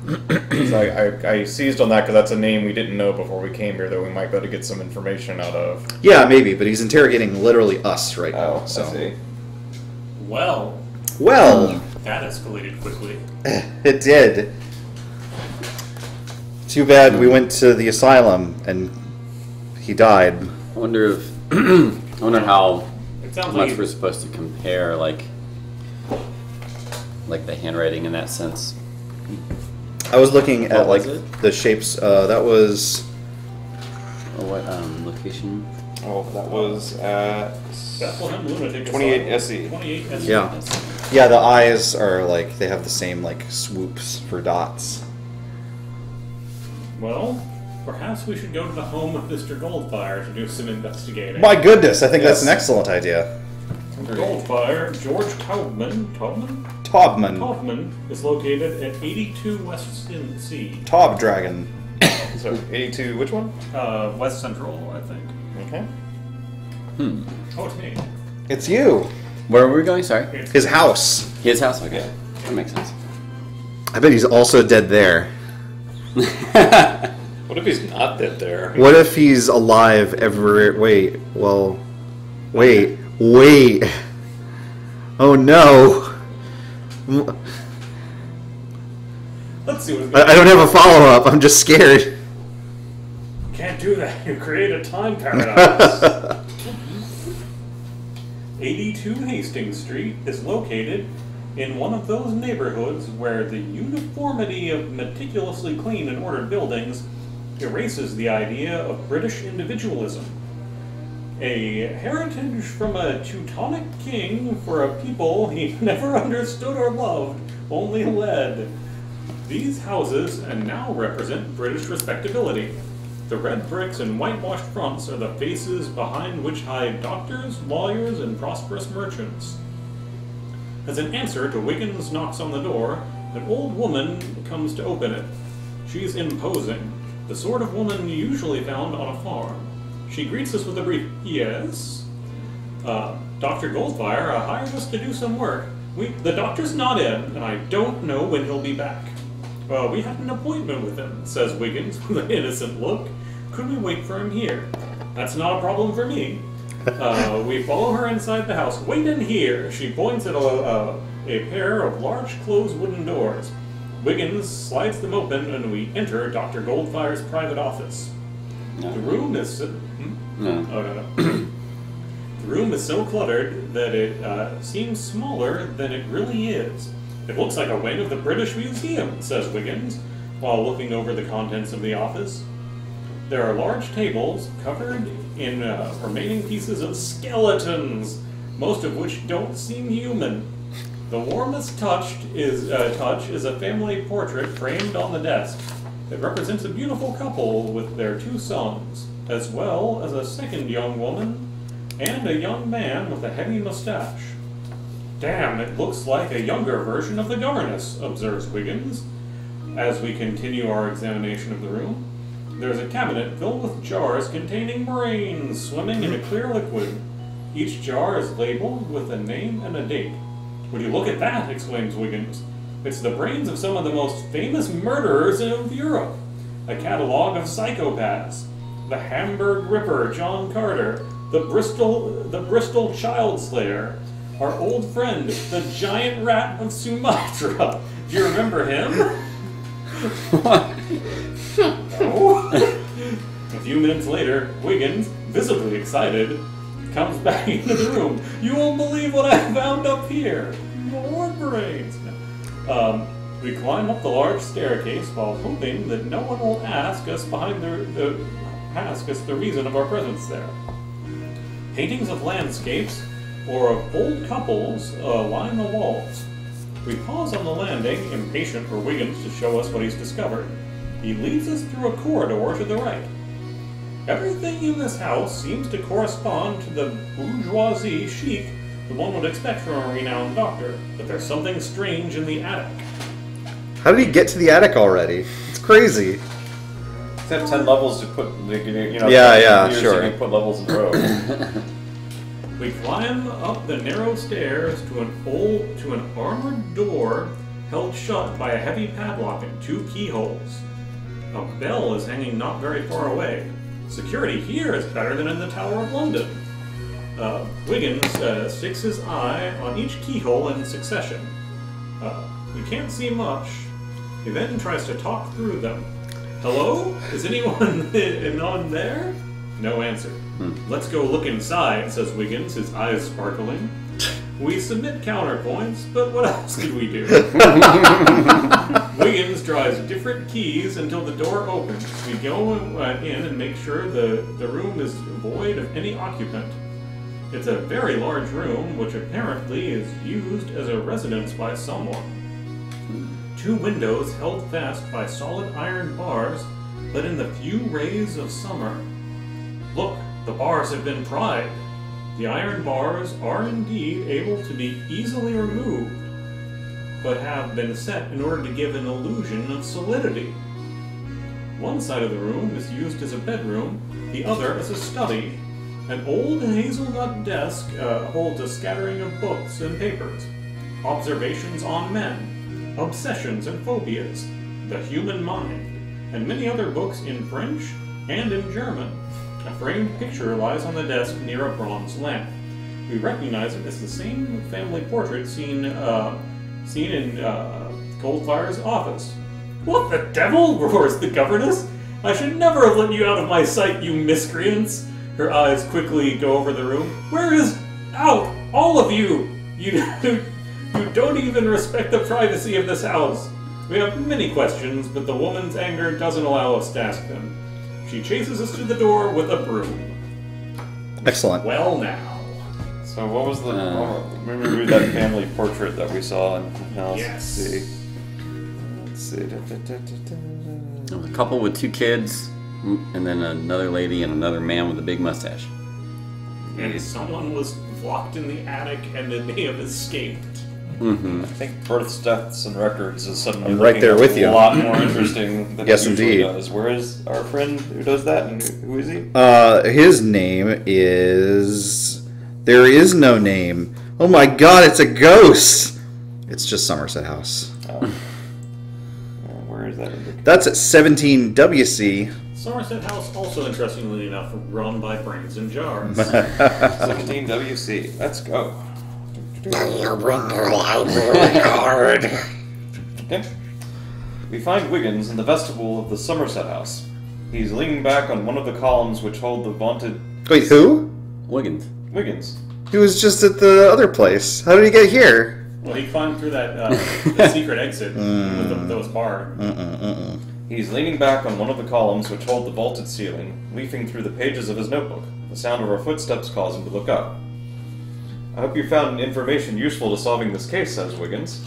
So I, I, I seized on that because that's a name we didn't know before we came here that we might be able to get some information out of. Yeah, maybe, but he's interrogating literally us right now. Oh, so. I see. Well. Well. That escalated quickly. It did. Too bad we went to the asylum and he died. I wonder if... I wonder how it much like we're supposed to compare, like, like the handwriting in that sense. I was looking at, like, the shapes. Uh, that was... Oh, what um, location? Oh, that was at... Bethlehem Lunatic twenty-eight S E. twenty-eight S E. Yeah. Yeah, the eyes are, like, they have the same, like, swoops for dots. Well, perhaps we should go to the home of Mister Goldfire to do some investigating. My goodness, I think yes. that's an excellent idea. Goldfire, George Taubman, Taubman? Taubman. Taubman is located at eighty-two West Sea. Taub Dragon. So eighty-two, which one? Uh, West Central, I think. Okay. Hmm. Oh, it's me. It's you. Where were we going? Sorry. It's his house. His house. Okay, that makes sense. I bet he's also dead there. What if he's not dead there? What if he's alive everywhere? Wait. Well. Wait. Wait. Oh no. Let's see what's going on. I don't have a follow up. I'm just scared. You can't do that. You create a time paradox. eighty-two Hastings Street is located in one of those neighborhoods where the uniformity of meticulously clean and ordered buildings erases the idea of British individualism. A heritage from a Teutonic king for a people he never understood or loved, only led. These houses and now represent British respectability. The red bricks and whitewashed fronts are the faces behind which hide doctors, lawyers, and prosperous merchants. As an answer to Wiggins' knocks on the door, an old woman comes to open it. She's imposing, the sort of woman usually found on a farm. She greets us with a brief, yes? Uh, Doctor Goldfire uh, hired us to do some work. We, the doctor's not in, and I don't know when he'll be back. Uh, we had an appointment with him, says Wiggins with an innocent look. Could we wait for him here? That's not a problem for me. Uh, we follow her inside the house. Wait in here. She points at a, uh, a pair of large closed wooden doors. Wiggins slides them open, and we enter Doctor Goldfire's private office. No. The room is so, hmm? no. Oh, no, no. The room is so cluttered that it uh, seems smaller than it really is. It looks like a wing of the British Museum, says Wiggins, while looking over the contents of the office. There are large tables covered in uh, remaining pieces of skeletons, most of which don't seem human. The warmest touch is, uh, touch is a family portrait framed on the desk. It represents a beautiful couple with their two sons, as well as a second young woman and a young man with a heavy mustache. Damn, it looks like a younger version of the governess, observes Wiggins. As we continue our examination of the room, there's a cabinet filled with jars containing brains swimming in a clear liquid. Each jar is labeled with a name and a date. Would you look at that, exclaims Wiggins. It's the brains of some of the most famous murderers of Europe. A catalog of psychopaths. The Hamburg Ripper, John Carter. The Bristol, the Bristol Child Slayer. Our old friend, the giant rat of Sumatra. Do you remember him? What? No. A few minutes later, Wiggins, visibly excited, comes back into the room. You won't believe what I found up here. More brains. Um, we climb up the large staircase while hoping that no one will ask us behind the, the ask us the reason of our presence there. Paintings of landscapes or of old couples uh, line the walls. We pause on the landing, impatient for Wiggins to show us what he's discovered. He leads us through a corridor to the right. Everything in this house seems to correspond to the bourgeoisie chic the one would expect from a renowned doctor, but there's something strange in the attic. How did he get to the attic already? It's crazy. Except ten levels to put, you know, yeah, yeah, sure. You can put levels in a row. We climb up the narrow stairs to an old, to an armored door held shut by a heavy padlock and two keyholes. A bell is hanging not very far away. Security here is better than in the Tower of London. Uh, Wiggins uh, sticks his eye on each keyhole in succession. Uh, you can't see much. He then tries to talk through them. Hello? Is anyone on there? No answer. Hmm. Let's go look inside, says Wiggins, his eyes sparkling. We submit counterpoints, but what else could we do? Wiggins tries different keys until the door opens. We go in and make sure the, the room is void of any occupant. It's a very large room, which apparently is used as a residence by someone. Two windows held fast by solid iron bars let in the few rays of summer. Look, the bars have been pried. The iron bars are indeed able to be easily removed, but have been set in order to give an illusion of solidity. One side of the room is used as a bedroom, the other as a study. An old hazelnut desk uh, holds a scattering of books and papers, observations on men, obsessions and phobias, the human mind, and many other books in French and in German. A framed picture lies on the desk near a bronze lamp. We recognize it as the same family portrait seen uh, seen in uh, Goldfire's office. What the devil? Roars the governess. I should never have let you out of my sight, you miscreants. Her eyes quickly go over the room. Where is... out? All of you! You, you don't even respect the privacy of this house. We have many questions, but the woman's anger doesn't allow us to ask them. She chases us to the door with a broom. Excellent. Well, now. So what was the... Uh, remember that family portrait that we saw? And now yes. Let's see. Let's see. Da, da, da, da, da. A couple with two kids, and then another lady and another man with a big mustache. And someone was locked in the attic, and then they have escaped. Mm-hmm. I think births, deaths, and records is suddenly I'm right there with a you. lot more interesting than yes, it usually indeed. does. Where is our friend who does that, and who is he? Uh, his name is... There is no name. Oh my god, it's a ghost! It's just Somerset House. Oh. uh, where is that? That's at seventeen W C. Somerset House, also interestingly enough, run by brains in jars. seventeen W C. Let's go. You bring her out really hard. Okay. We find Wiggins in the vestibule of the Somerset House. He's leaning back on one of the columns which hold the vaunted... Wait, who? Wiggins. Wiggins. He was just at the other place. How did he get here? Well, he climbed through that uh, the secret exit with the, those bar. Uh-uh, uh-uh. He's leaning back on one of the columns which hold the vaulted ceiling, leafing through the pages of his notebook. The sound of our footsteps calls him to look up. I hope you found information useful to solving this case, says Wiggins.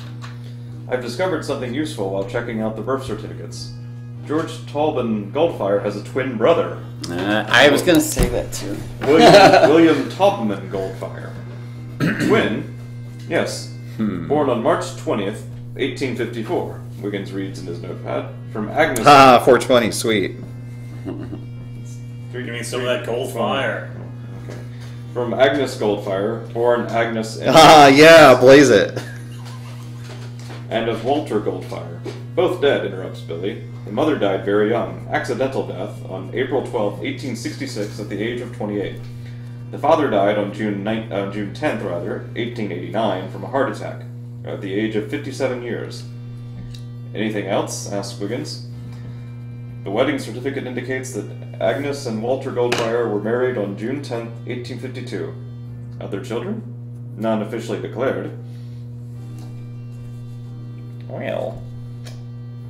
I've discovered something useful while checking out the birth certificates. George Taubman Goldfire has a twin brother. Uh, I was going to say that too. William, William Taubman Goldfire. Twin? Yes. Hmm. Born on March twentieth, eighteen fifty-four, Wiggins reads in his notepad. From Agnes... Ah, four twenty, sweet. Give me some of that Goldfire. From Agnes Goldfire, born Agnes... and ah, Agnes. Yeah, blaze it. And of Walter Goldfire. Both dead, interrupts Billy. The mother died very young, accidental death, on April twelfth, eighteen sixty-six, at the age of twenty-eight. The father died on June tenth, eighteen eighty-nine, from a heart attack, at the age of fifty-seven years. Anything else? Asks Wiggins. The wedding certificate indicates that Agnes and Walter Goldfire were married on June tenth, eighteen fifty-two. Other children? None officially declared. Well,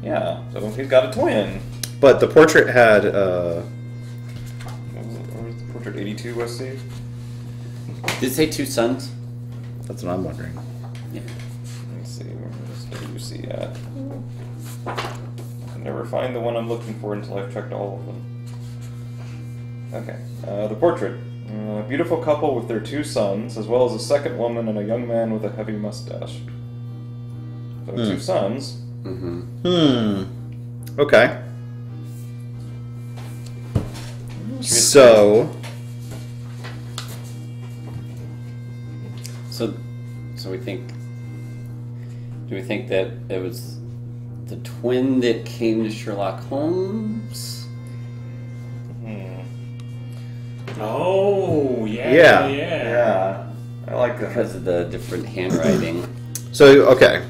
yeah, so he's got a twin. But the portrait had, uh... What was it? What was the portrait? eighty-two, West Sea? Did it say two sons? That's what I'm wondering. Yeah. Let's see, where was W C at? Never find the one I'm looking for until I've checked all of them. Okay, uh, the portrait. Uh, a beautiful couple with their two sons, as well as a second woman and a young man with a heavy mustache. So mm. two sons. Mm-hmm. Hmm. Okay. So. So, so we think Do we think that it was the twin that came to Sherlock Holmes? Hmm. Oh, yeah, yeah. Yeah. Yeah. I like that. Because of the different handwriting. So, okay.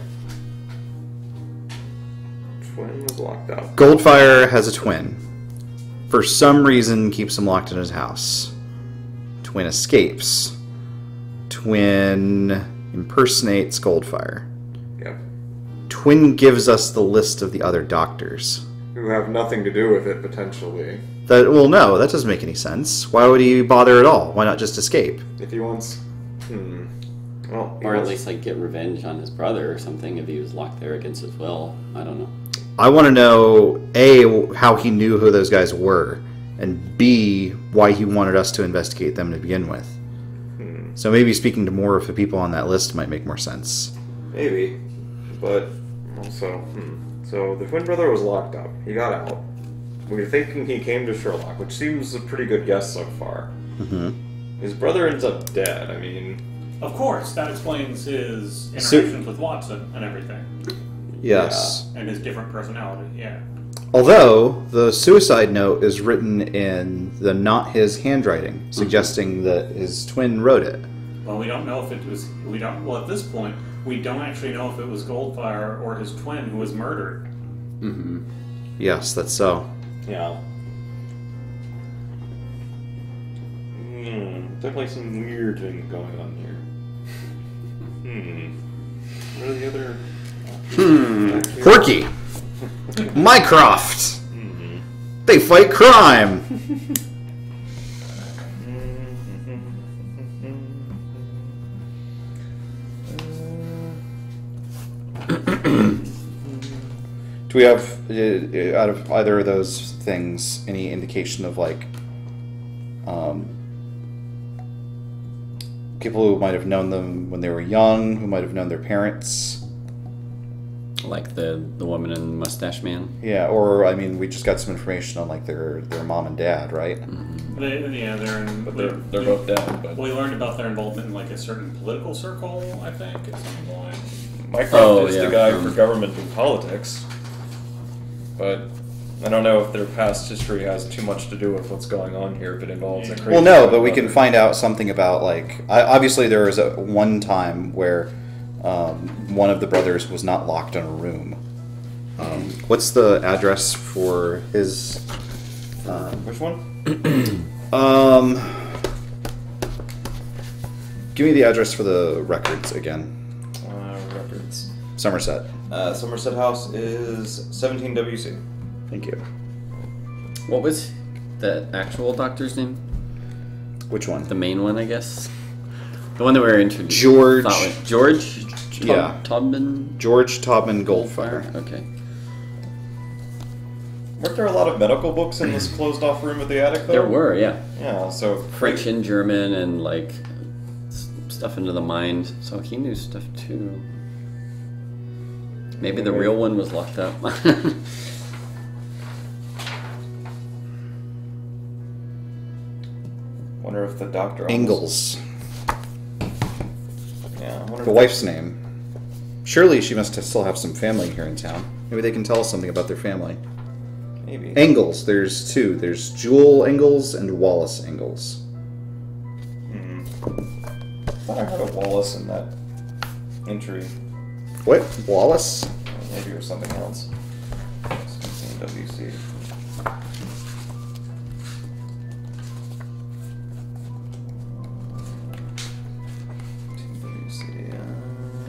Twin was locked up. Goldfire has a twin. For some reason, keeps him locked in his house. Twin escapes. Twin impersonates Goldfire. Yep. Twin gives us the list of the other doctors. Who have nothing to do with it, potentially. That, well, no, that doesn't make any sense. Why would he bother at all? Why not just escape? If he wants... Hmm. Well, he or at wants... least, like, get revenge on his brother or something if he was locked there against his will. I don't know. I want to know, A, how he knew who those guys were, and B, why he wanted us to investigate them to begin with. Hmm. So maybe speaking to more of the people on that list might make more sense. Maybe, but also, hmm. So the twin brother was locked up. He got out. We were thinking he came to Sherlock, which seems a pretty good guess so far. Mm-hmm. His brother ends up dead. I mean, of course, that explains his interactions so, with Watson and everything. Yes, yeah. And his different personality. Yeah. Although, the suicide note is written in the not his handwriting, suggesting that his twin wrote it. Well, we don't know if it was, we don't, well at this point, we don't actually know if it was Goldfire or his twin who was murdered. Mm-hmm. Yes, that's so. Yeah. Hmm, definitely some weird thing going on here. Hmm. What are the other... Hmm, quirky. Mycroft. Mm-hmm. They fight crime. Do we have uh, out of either of those things any indication of like um, people who might have known them when they were young, who might have known their parents? Like the, the woman and the mustache man? Yeah, or, I mean, we just got some information on, like, their their mom and dad, right? Mm-hmm. they, yeah, they're... In, but they're, they're we, both dead, but... We learned about their involvement in, like, a certain political circle, I think, at some point. Mycroft oh, is yeah. the guy for government and politics, but I don't know if their past history has too much to do with what's going on here, if it involves yeah. a crazy... Well, no, but we can find out something about, like... I, obviously, there was a, one time where... Um, one of the brothers was not locked in a room. Um, what's the address for his... Uh, Which one? um, give me the address for the records again. Uh, records. Somerset. Uh, Somerset House is seventeen W C. Thank you. What was the actual doctor's name? Which one? The main one, I guess. The one that we were introduced. George. Like George? Taub yeah. Taubman? George Taubman Goldfire. Goldfire. Okay. Weren't there a lot of medical books in this closed off room of the attic, though? There were, yeah. Yeah, so... French and German and, like, stuff into the mind. So he knew stuff, too. Maybe the real one was locked up. Wonder if the doctor... Engels. The wife's name. Surely she must have still have some family here in town. Maybe they can tell us something about their family. Maybe. Engels. There's two. There's Jewel Engels and Wallace Engels. Hmm. I thought I had a Wallace in that entry. What? Wallace? Maybe it was something else. W C.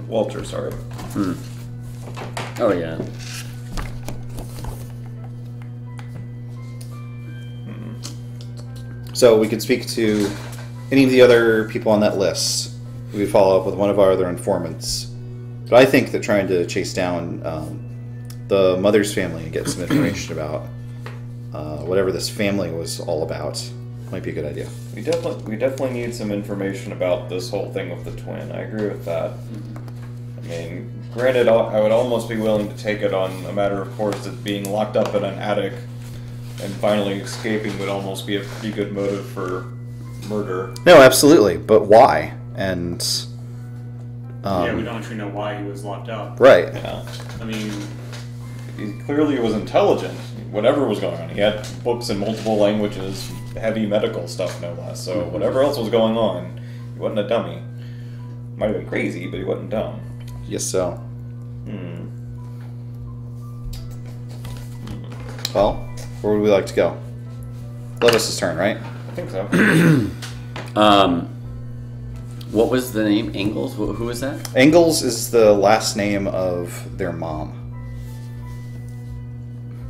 Walter, sorry. Hmm. Oh, yeah. Hmm. So we could speak to any of the other people on that list. We would follow up with one of our other informants. But I think that trying to chase down um, the mother's family and get some information about uh, whatever this family was all about might be a good idea. We definitely, we definitely need some information about this whole thing with the twin. I agree with that. Mm-hmm. I mean, granted, I would almost be willing to take it on a matter of course that being locked up in an attic and finally escaping would almost be a pretty good motive for murder. No, absolutely, but why? And Um, yeah, we don't actually know why he was locked up. Right. Yeah. I mean, he clearly was intelligent, whatever was going on. He had books in multiple languages, heavy medical stuff, no less. So whatever else was going on, he wasn't a dummy. Might have been crazy, but he wasn't dumb. Yes, so. Hmm. Well, where would we like to go? Levis's turn, right? I think so. um... What was the name? Engels? Who was that? Engels is the last name of their mom.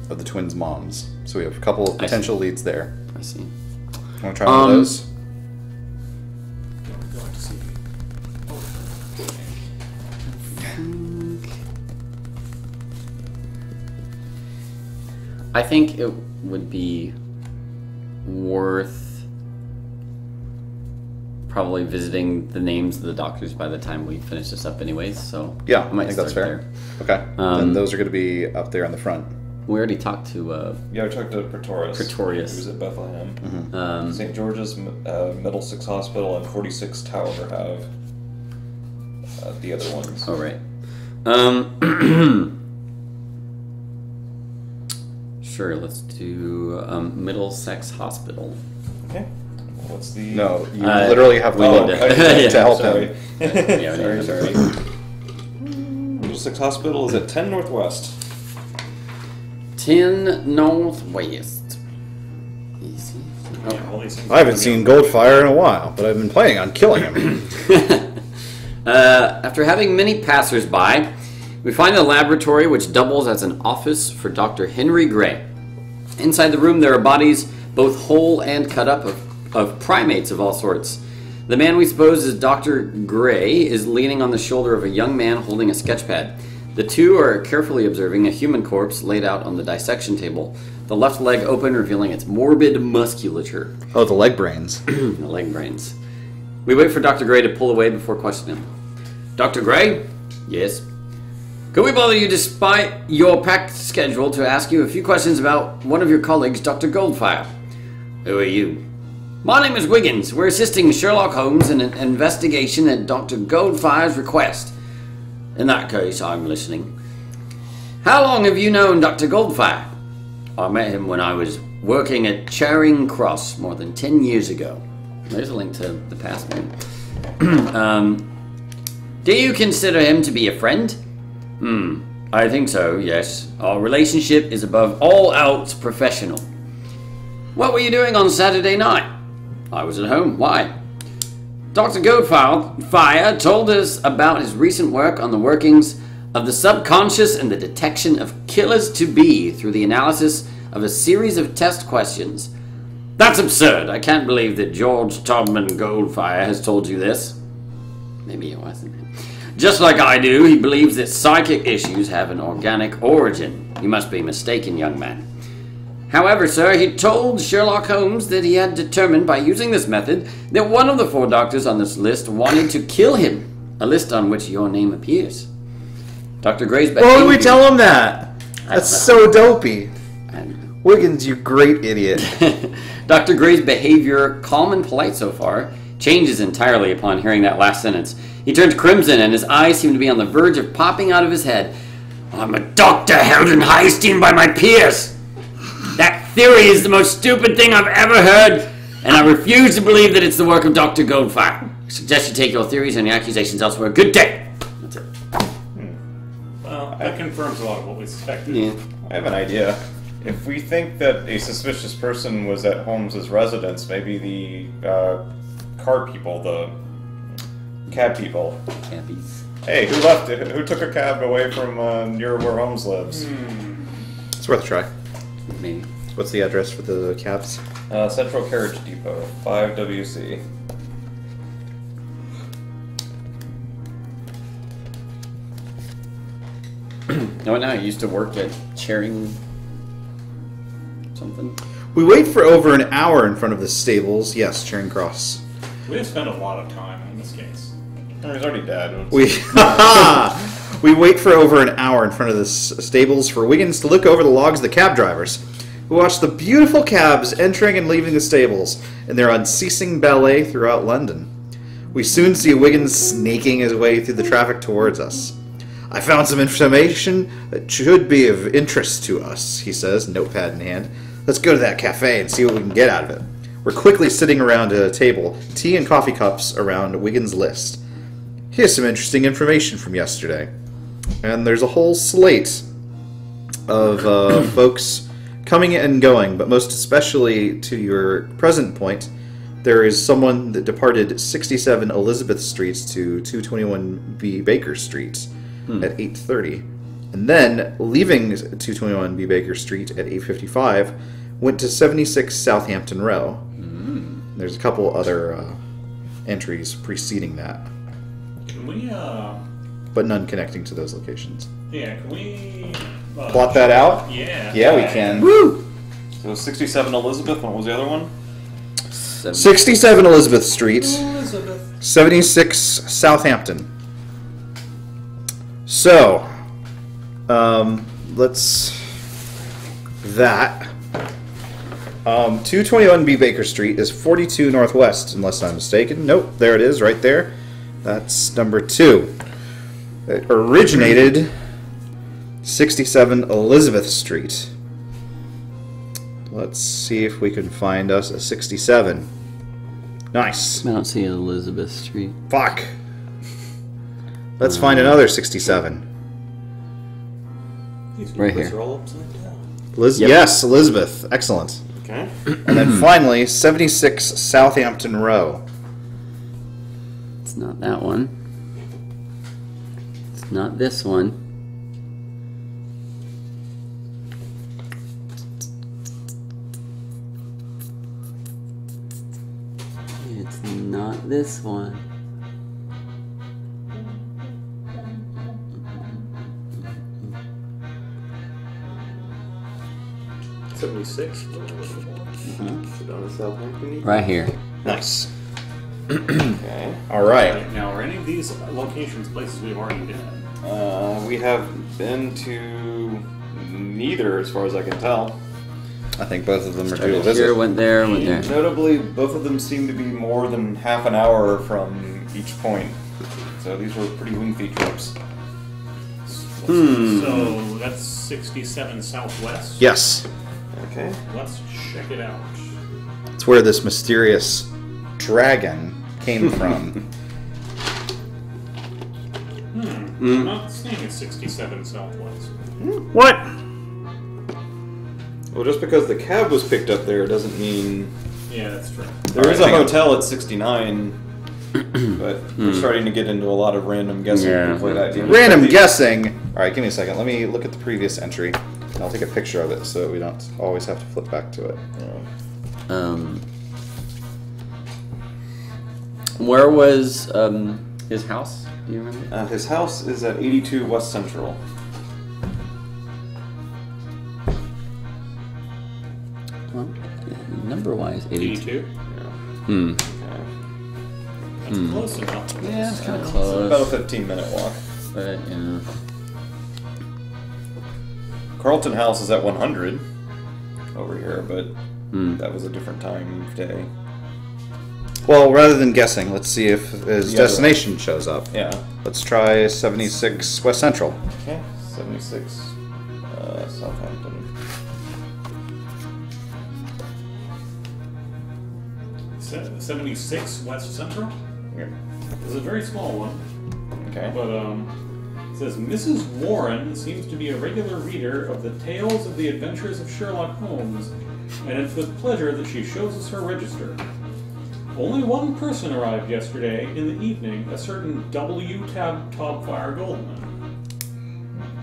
Of the twins' moms. So we have a couple of potential leads there. I see. Want to try um, one of those? I think it would be worth probably visiting the names of the doctors by the time we finish this up anyways, so yeah, I, might I think that's fair. There. Okay, um, then those are going to be up there on the front. We already talked to... Uh, yeah, we talked to Praetorius. Praetorius. He was at Bethlehem. Mm-hmm. um, Saint George's, uh, Middlesex Hospital, and forty-six Tower have uh, the other ones. Oh, right. Um, sure, let's do um, Middlesex Hospital. Okay. What's the... No, you uh, literally have to, oh, to, okay. yeah, to help sorry. him. yeah, sorry, sorry. Middlesex Hospital is at ten Northwest. ten Northwest. Easy. Oh. Yeah, well, I haven't seen Goldfire in a while, but I've been planning on killing him. uh, after having many passers-by, we find a laboratory which doubles as an office for Doctor Henry Gray. Inside the room there are bodies, both whole and cut up, of of primates of all sorts. The man we suppose is Doctor Gray is leaning on the shoulder of a young man holding a sketchpad. The two are carefully observing a human corpse laid out on the dissection table, the left leg open, revealing its morbid musculature. Oh, the leg brains. The leg brains. We wait for Doctor Gray to pull away before questioning him. Doctor Gray? Yes? Could we bother you despite your packed schedule to ask you a few questions about one of your colleagues, Doctor Goldfire? Who are you? My name is Wiggins. We're assisting Sherlock Holmes in an investigation at Doctor Goldfire's request. In that case, I'm listening. How long have you known Doctor Goldfire? I met him when I was working at Charing Cross more than ten years ago. There's a link to the past one. um, do you consider him to be a friend? Hmm, I think so, yes. Our relationship is above all else professional. What were you doing on Saturday night? I was at home. Why? Doctor Goldfire told us about his recent work on the workings of the subconscious and the detection of killers to be through the analysis of a series of test questions. That's absurd. I can't believe that George Taubman Goldfire has told you this. Maybe it wasn't him. Just like I do, he believes that psychic issues have an organic origin. You must be mistaken, young man. However, sir, he told Sherlock Holmes that he had determined by using this method that one of the four doctors on this list wanted to kill him, a list on which your name appears. Doctor Gray's... Why would we tell him that? That's so dopey. Wiggins, you great idiot. Doctor Gray's behavior, calm and polite so far, changes entirely upon hearing that last sentence. He turns crimson and his eyes seem to be on the verge of popping out of his head. I'm a doctor held in high esteem by my peers. That theory is the most stupid thing I've ever heard, and I refuse to believe that it's the work of Doctor Goldfire. I suggest you take your theories and your accusations elsewhere. Good day! That's it. Hmm. Well, that I, confirms a lot of what we suspected. Yeah. I have an idea. If we think that a suspicious person was at Holmes' residence, maybe the uh, car people, the cab people. Cabbies. Hey, who left it? Who took a cab away from uh, near where Holmes lives? Hmm. It's worth a try. Maybe. What's the address for the cabs? Uh, Central Carriage Depot, five W C. No, no, I used to work at Charing something. We wait for over an hour in front of the stables. Yes, Charing Cross. We didn't spend a lot of time in this case. No, he's already dead. We... We wait for over an hour in front of the stables for Wiggins to look over the logs of the cab drivers. We watch the beautiful cabs entering and leaving the stables in their unceasing ballet throughout London. We soon see Wiggins sneaking his way through the traffic towards us. "I found some information that should be of interest to us," he says, notepad in hand. "Let's go to that cafe and see what we can get out of it." We're quickly sitting around a table, tea and coffee cups around Wiggins' list. "Here's some interesting information from yesterday." And there's a whole slate of uh, folks coming and going, but most especially to your present point, there is someone that departed sixty-seven Elizabeth Street to two twenty-one B Baker Street hmm. at eight thirty. And then, leaving two twenty-one B Baker Street at eight fifty-five, went to seventy-six Southampton Row. Hmm. There's a couple other uh, entries preceding that. Can we, uh... but none connecting to those locations. Yeah, can we... Uh, plot that out? Yeah. Yeah, we can. Woo! So sixty-seven Elizabeth, what was the other one? sixty-seven Elizabeth Street, Elizabeth. seventy-six Southampton. So, um, let's, that, um, two twenty-one B Baker Street is forty-two Northwest, unless I'm mistaken. Nope, there it is, right there. That's number two. It originated sixty-seven Elizabeth Street. Let's see if we can find us a sixty-seven. Nice. I don't see Elizabeth Street. Fuck. Let's um, find another sixty-seven. These right here. Are all upside down. Liz yep. Yes, Elizabeth. Excellent. Okay. And then finally, seventy-six Southampton Row. It's not that one. It's not this one. Not this one. seventy-six. Mm-hmm. Right here. Nice. Okay. All right. Now, are any of these locations places we've already been? Uh, we have been to neither, as far as I can tell. I think both of them are due a visit. Here, went there, went there. Notably, both of them seem to be more than half an hour from each point. So these were pretty lengthy trips. Hmm. So that's sixty-seven Southwest? Yes. Okay. Let's check it out. It's where this mysterious dragon came from. Hmm. Mm. I'm not seeing a sixty-seven Southwest. What? Well, just because the cab was picked up there doesn't mean... Yeah, that's true. There right, is a hotel at sixty-nine, but we're starting to get into a lot of random guessing. Yeah. Play that game. Random guessing! Alright, give me a second. Let me look at the previous entry, and I'll take a picture of it so that we don't always have to flip back to it. Yeah. Um, where was um, his house? Do you remember? Uh, his house is at eighty-two West Central. Number-wise, eighty-two. Hmm. Yeah. That's mm. close enough. Yeah, it's kind of close. About a fifteen-minute walk. But, yeah. Carlton House is at one hundred over here, but mm. that was a different time of day. Well, rather than guessing, let's see if his the destination shows up. Yeah. Let's try seventy-six West Central. Okay, seventy-six uh, Southampton. seventy-six West Central? Yeah. It's a very small one. Okay. But, um, it says, Missus Warren seems to be a regular reader of the Tales of the Adventures of Sherlock Holmes, and it's with pleasure that she shows us her register. Only one person arrived yesterday in the evening, a certain W. Taubman Goldfire.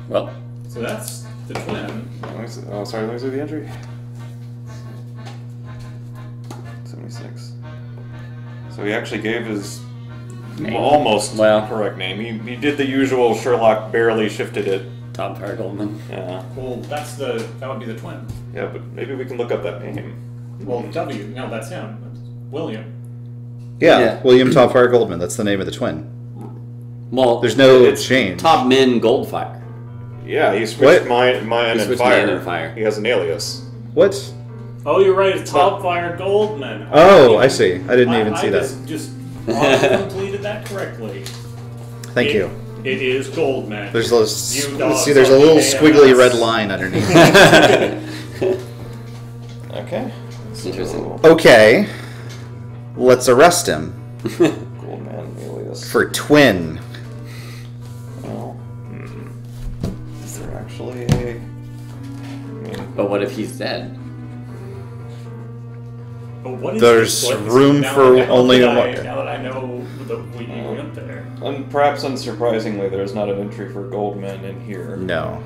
Well. So that's the twin. Oh, sorry, let me see the entry. seventy-six. So he actually gave his name. almost well, correct name. He, he did the usual Sherlock, barely shifted it. Taubman Goldfire. Yeah. Well, that's the that would be the twin. Yeah, but maybe we can look up that name. Well, W. No, that's him. That's William. Yeah, yeah. William Taubman Goldfire. That's the name of the twin. Well, there's no it's change. Taubman Goldfire. Yeah, he switched mine, mine he switched and, fire. and fire. He has an alias. What? Oh, you're right. It's Taubman Goldfire. Oh, I see. I didn't I, even see I that. Just, just I completed that correctly. Thank it, you. It is gold, man. There's a, see, there's a little squiggly red line underneath. Okay. That's interesting. Okay. Let's arrest him. Goldman alias. For twin. Well, is there actually a... But what if he's dead? But what is There's this, what room is for now only one. Now that I know that we uh, went there. And perhaps unsurprisingly, there's not an entry for Goldman in here. No.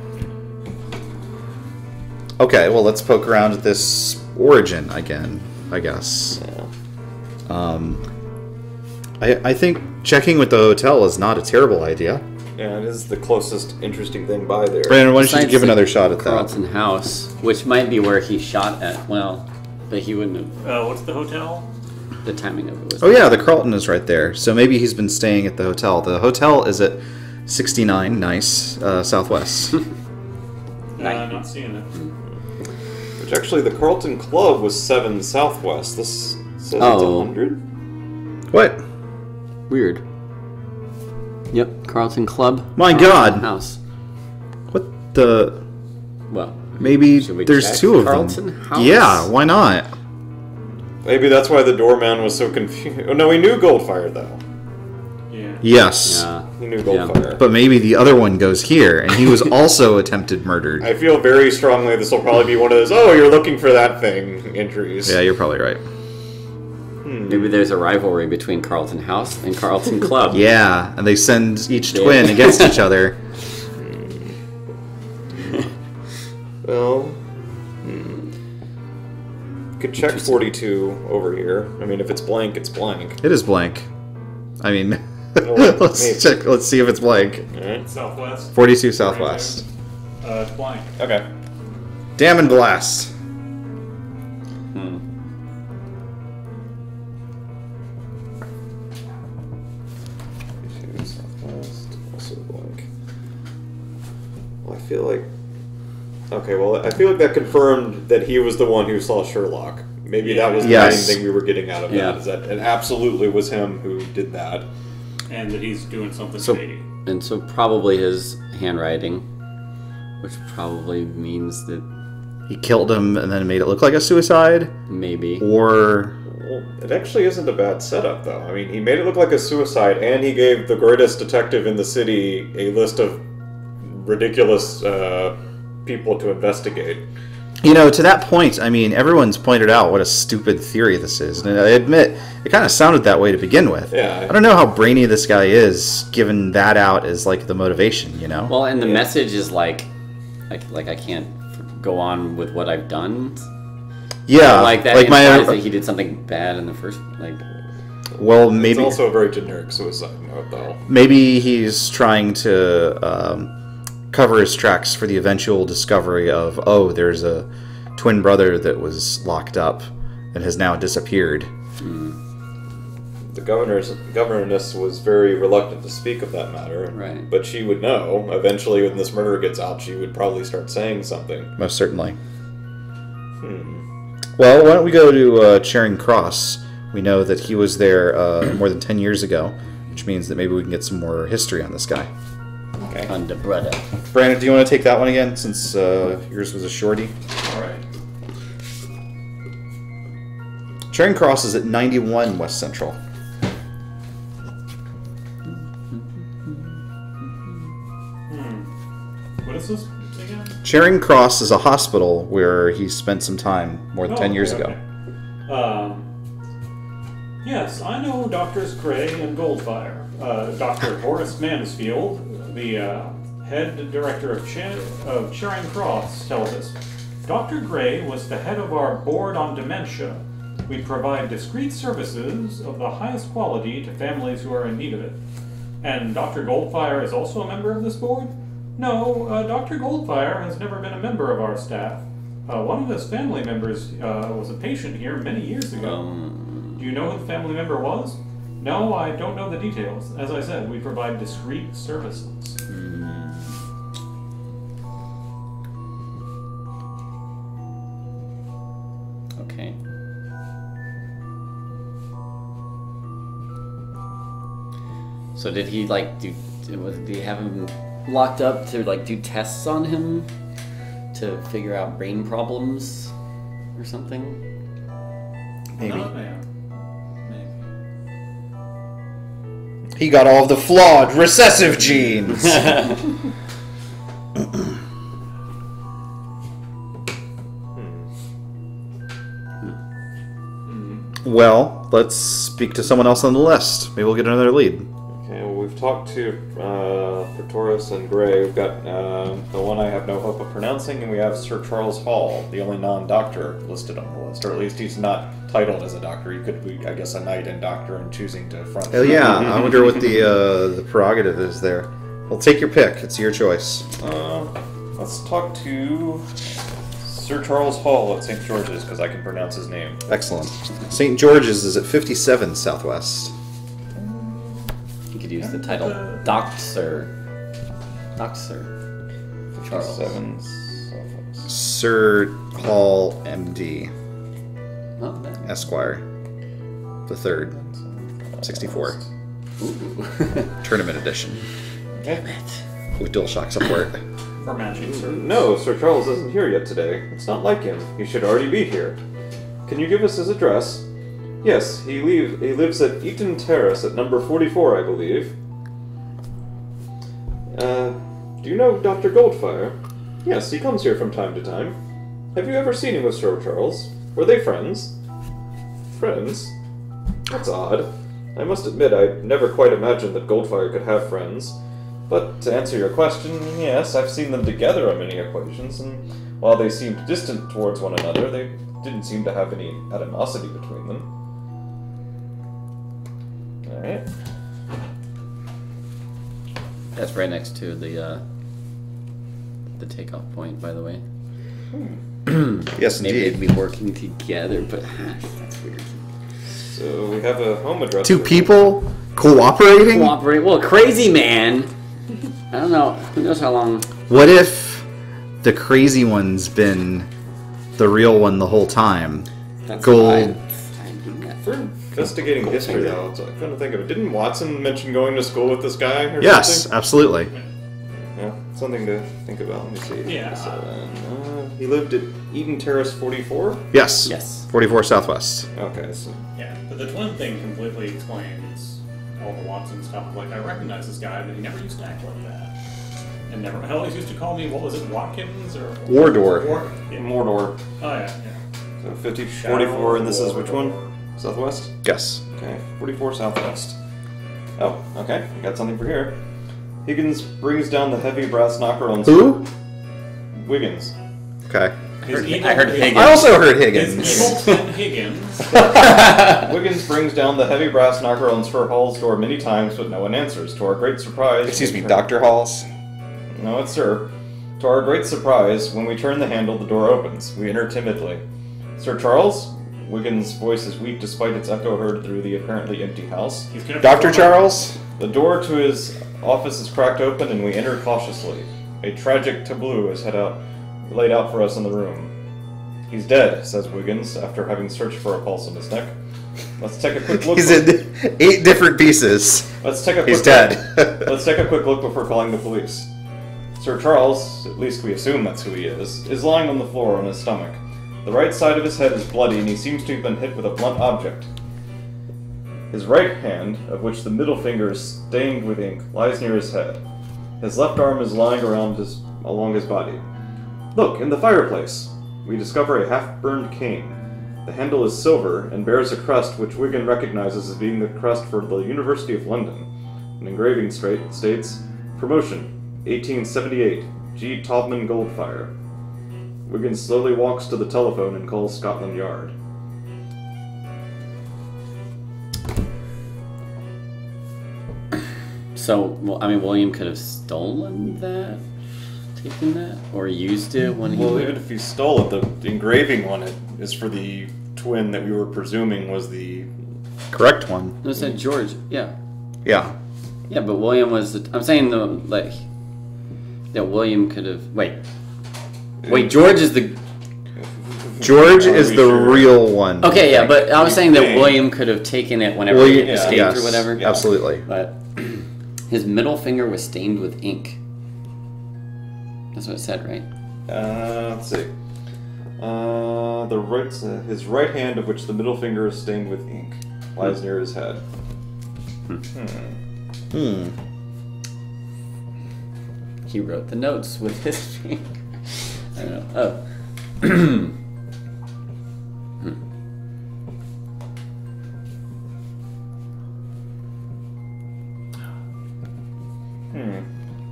Okay, well, let's poke around at this origin again, I guess. Yeah. Um, I, I think checking with the hotel is not a terrible idea. Yeah, it is the closest interesting thing by there. Brandon, why don't Besides you give another shot at Carlton that? Carlton House, which might be where he shot at, well, but he wouldn't have... Uh, what's the hotel? The timing of it was... Oh, there. Yeah, the Carlton is right there. So maybe he's been staying at the hotel. The hotel is at sixty-nine, nice, uh, Southwest. I'm uh, not seeing it. Which actually, the Carlton Club was seven Southwest. This... So oh. one hundred. What? Weird. Yep, Carlton Club. My Carlton God. House. What the? Well, maybe we there's two of Carlton them. House? Yeah, why not? Maybe that's why the doorman was so confused. Oh, no, he knew Goldfire, though. Yeah. Yes. Yeah. He knew Goldfire. Yeah. But maybe the other one goes here, and he was also attempted murdered. I feel very strongly this will probably be one of those, oh, you're looking for that thing entries. Yeah, you're probably right. Maybe there's a rivalry between Carlton House and Carlton Club. Yeah, and they send each twin yeah. against each other. Well, hmm. Could check forty-two over here. I mean, if it's blank, it's blank. It is blank. I mean, no, let's maybe. check. Let's see if it's blank. All right. Southwest. forty-two Southwest. Right uh, it's blank. Okay. Damn and blast. Hmm. I feel like okay, well, I feel like that confirmed that he was the one who saw Sherlock. Maybe yeah. that was the yes. main thing we were getting out of yeah. that. Is that it absolutely was him who did that, and that he's doing something so, shady. And so probably his handwriting, which probably means that he killed him and then made it look like a suicide. Maybe or. Well, it actually isn't a bad setup, though. I mean, he made it look like a suicide, and he gave the greatest detective in the city a list of ridiculous uh, people to investigate. You know, to that point, I mean, everyone's pointed out what a stupid theory this is. And I admit, it kind of sounded that way to begin with. Yeah. I don't know how brainy this guy is, given that out as, like, the motivation, you know? Well, and the yeah. message is, like, like, like, I can't go on with what I've done. Yeah. Like, that like implies my, that he did something bad in the first, like... Well, maybe... It's also a very generic suicide note, though. Maybe he's trying to... Um, cover his tracks for the eventual discovery of, oh, there's a twin brother that was locked up and has now disappeared. Mm. The governor's governess was very reluctant to speak of that matter, right. But she would know. Eventually, when this murder gets out, she would probably start saying something. Most certainly. Hmm. Well, why don't we go to uh, Charing Cross? We know that he was there uh, more than ten years ago, which means that maybe we can get some more history on this guy. Okay. On the brother. Brandon, do you want to take that one again, since uh, yours was a shorty? All right. Charing Cross is at ninety-one West Central. Hmm. What is this again? Charing Cross is a hospital where he spent some time more than oh, ten okay, years okay. ago. Um, yes, I know Doctors Gray and Goldfire. Uh, Doctor Horace Mansfield, the uh, head director of, Ch of Charing Cross, tells us, Doctor Gray was the head of our board on dementia. We provide discreet services of the highest quality to families who are in need of it. And Doctor Goldfire is also a member of this board? No, uh, Doctor Goldfire has never been a member of our staff. Uh, one of his family members uh, was a patient here many years ago. Um. Do you know who the family member was? No, I don't know the details. As I said, we provide discreet services. Mm. Okay. So did he like do? Did he have him locked up to like do tests on him to figure out brain problems or something? Maybe. No, yeah. Maybe. He got all of the flawed recessive genes. Well, let's speak to someone else on the list. Maybe we'll get another lead. Okay, well, we've talked to uh, Praetorius and Gray. We've got uh, the one I have no hope of pronouncing, and we have Sir Charles Hall, the only non-doctor listed on the list, or at least he's not titled as a doctor. He could be, I guess, a knight and doctor and choosing to front. Oh, yeah, I wonder what the, uh, the prerogative is there. Well, take your pick. It's your choice. Uh, let's talk to Sir Charles Hall at Saint George's, because I can pronounce his name. Excellent. Saint George's is at fifty-seven Southwest. You could use the title Doctor. Doctor. fifty-seven Southwest. Sir Hall, M D. Not bad. Esquire. The third. sixty-four. Ooh. Tournament edition. Damn it. With dual shock support. For magic, sir. No, Sir Charles isn't here yet today. It's not like him. He should already be here. Can you give us his address? Yes, he leaves. He lives at Eaton Terrace at number forty-four, I believe. Uh, do you know Doctor Goldfire? Yes, he comes here from time to time. Have you ever seen him with Sir Charles? Were they friends? Friends? That's odd. I must admit, I never quite imagined that Goldfire could have friends. But to answer your question, yes, I've seen them together on many occasions, and while they seemed distant towards one another, they didn't seem to have any animosity between them. Alright. That's right next to the, uh, the takeoff point, by the way. Hmm. Yes, maybe indeed. They'd be working together, but that's weird. So we have a home address. Two people cooperating? Cooperating? Well, crazy man! I don't know. Who knows how long? What if the crazy one's been the real one the whole time? That's Gold. For investigating Gold history, though, I couldn't think of it. Didn't Watson mention going to school with this guy? Or yes, something? Absolutely. Yeah, something to think about. Let me see. Yeah. So, uh, he lived at Eaton Terrace, forty-four. Yes. Yes. forty-four Southwest. Okay. So. Yeah, but the twin thing completely explains all the Watson stuff. Like, I recognize this guy, but he never used to act like that. And never, he always used to call me, what was it, Watkins or Mordor? War, yeah. Mordor. Oh yeah, yeah. So fifty forty-four, and this is which one? Southwest. Yes. Okay, forty-four Southwest. Oh, okay. I got something for here. Higgins brings down the heavy brass knocker on. Who? Wiggins. Okay. Heard, evil, I heard Higgins. I also heard Higgins. Higgins. Wiggins brings down the heavy brass knocker on Sir Hall's door many times, but no one answers. To our great surprise... Excuse me, Doctor Hall's? No, it's Sir. To our great surprise, when we turn the handle, the door opens. We enter timidly. Sir Charles? Wiggins' voice is weak despite its echo heard through the apparently empty house. He's gonna Doctor Charles? The door to his office is cracked open, and we enter cautiously. A tragic tableau is head out... laid out for us in the room. He's dead, says Wiggins, after having searched for a pulse in his neck. Let's take a quick look. He's in eight different pieces. Let's take a quick He's dead. Look. Let's take a quick look before calling the police. Sir Charles, at least we assume that's who he is, is lying on the floor on his stomach. The right side of his head is bloody, and he seems to have been hit with a blunt object. His right hand, of which the middle finger is stained with ink, lies near his head. His left arm is lying around his, along his body. Look, in the fireplace, we discover a half-burned cane. The handle is silver and bears a crest which Wigan recognizes as being the crest for the University of London. An engraving states, Promotion, eighteen seventy-eight, G. Taubman Goldfire. Wigan slowly walks to the telephone and calls Scotland Yard. So, well, I mean, William could have stolen that? Taken that? Or used it when he... Well, lived? Even if he stole it, the, the engraving on it is for the twin that we were presuming was the... Correct one. No, it said George, yeah. Yeah. Yeah, but William was... The, I'm saying, the like... That William could have... Wait. Wait, George is the... George is the real one. Okay, yeah, but I was saying that William could have taken it whenever he escaped or whatever. Absolutely. But... His middle finger was stained with ink. That's what it said, right? Uh, let's see. Uh, the right, uh, his right hand, of which the middle finger is stained with ink, lies hmm. near his head. Hmm. Hmm. hmm. He wrote the notes with his finger. I don't know. Oh.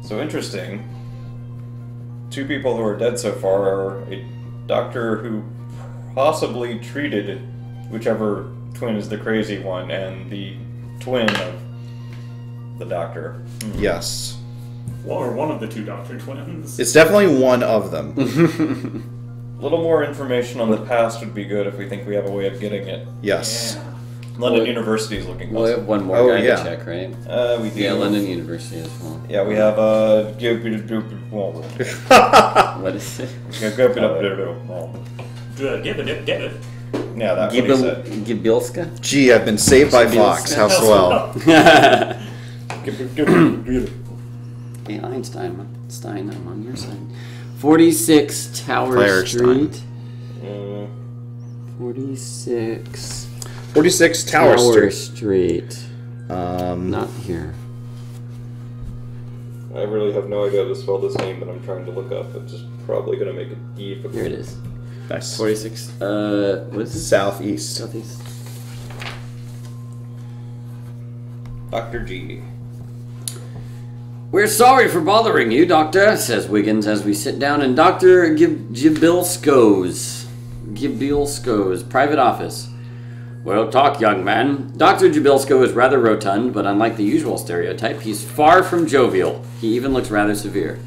So interesting. Two people who are dead so far are a doctor who possibly treated whichever twin is the crazy one and the twin of the doctor. Yes. Well, or one of the two doctor twins. It's definitely one of them. A little more information on the past would be good if we think we have a way of getting it. Yes. Yeah. London well, University is looking well. We have one more oh, guy yeah. to check, right? Uh, we do. Yeah, London University as well. Yeah, we have uh... what is it? Yeah, that's what he said. Gibilska? Gee, I've been saved by Fox. How swell. Hey, Einstein. Stein, I'm on your side. forty-six Tower Street. forty-six... forty-six Tower, Tower Street. Street. Um, Not here. I really have no idea how to spell this name that I'm trying to look up. It's just probably going to make it difficult. Here it is. Nice. forty-six. Uh, what is it? Southeast. Southeast. Doctor G. We're sorry for bothering you, Doctor, says Wiggins as we sit down in Doctor Gibilsko's, Gibilsko's private office. Well, talk, young man. Doctor Gibilska is rather rotund, but unlike the usual stereotype, he's far from jovial. He even looks rather severe.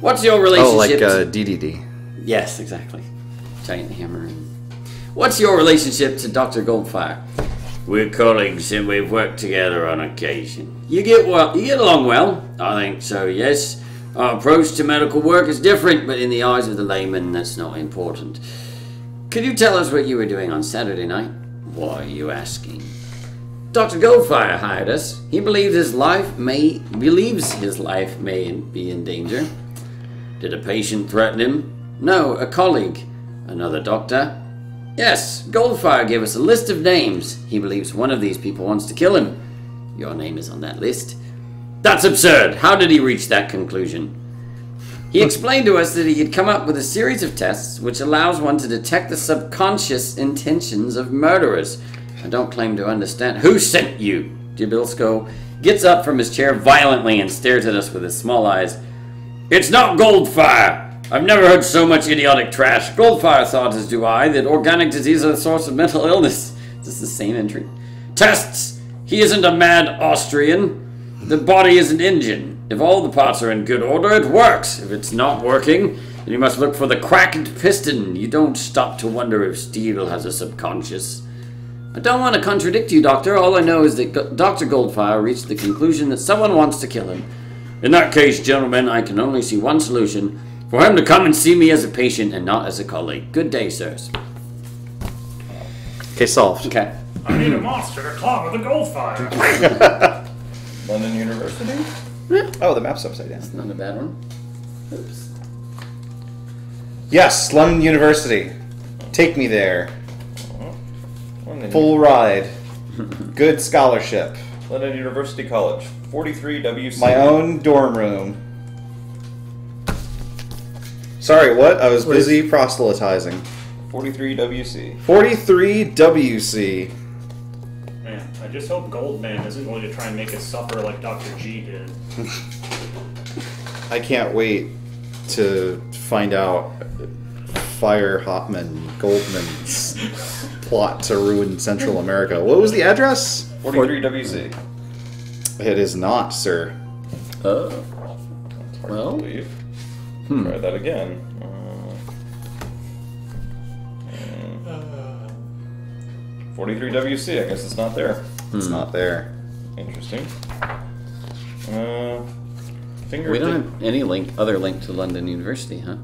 What's your relationship? Oh, like uh, D D D. Yes, exactly. Giant hammer. What's your relationship to Doctor Goldfire? We're colleagues and we've worked together on occasion. You get well. You get along well. I think so. Yes. Our approach to medical work is different, but in the eyes of the layman, that's not important. Could you tell us what you were doing on Saturday night? Why are you asking? Doctor Goldfire hired us. He believed his life may believes his life may be in danger. Did a patient threaten him? No, a colleague. Another doctor? Yes, Goldfire gave us a list of names. He believes one of these people wants to kill him. Your name is on that list. That's absurd. How did he reach that conclusion? He explained to us that he had come up with a series of tests which allows one to detect the subconscious intentions of murderers. I don't claim to understand. Who sent you? Gibilska gets up from his chair violently and stares at us with his small eyes. It's not Goldfire! I've never heard so much idiotic trash. Goldfire thought, as do I, that organic disease is a source of mental illness. Is this the same entry? Tests! He isn't a mad Austrian. The body is an engine. If all the parts are in good order, it works. If it's not working, then you must look for the cracked piston. You don't stop to wonder if steel has a subconscious. I don't want to contradict you, Doctor. All I know is that Doctor Goldfire reached the conclusion that someone wants to kill him. In that case, gentlemen, I can only see one solution. For him to come and see me as a patient and not as a colleague. Good day, sirs. Case solved. Okay. I need a monster to clobber the Goldfire. London University? Oh, the map's upside down. That's not a bad one. Oops. Yes, London University. Take me there. London Full University. Ride. Good scholarship. London University College. forty-three W C. My own dorm room. Sorry, what? I was busy proselytizing. forty-three W C. forty-three W C. I just hope Goldman isn't going to try and make us suffer like Doctor G did. I can't wait to find out Fire Hopman Goldman's plot to ruin Central America. What was the address? forty-three W C. It is not, sir. Oh. Uh, That's hard well. to believe. Hmm. Try that again. Uh, uh. forty-three W C, I guess it's not there. It's hmm. not there. Interesting. Uh, finger we don't have any link, other link to London University, huh?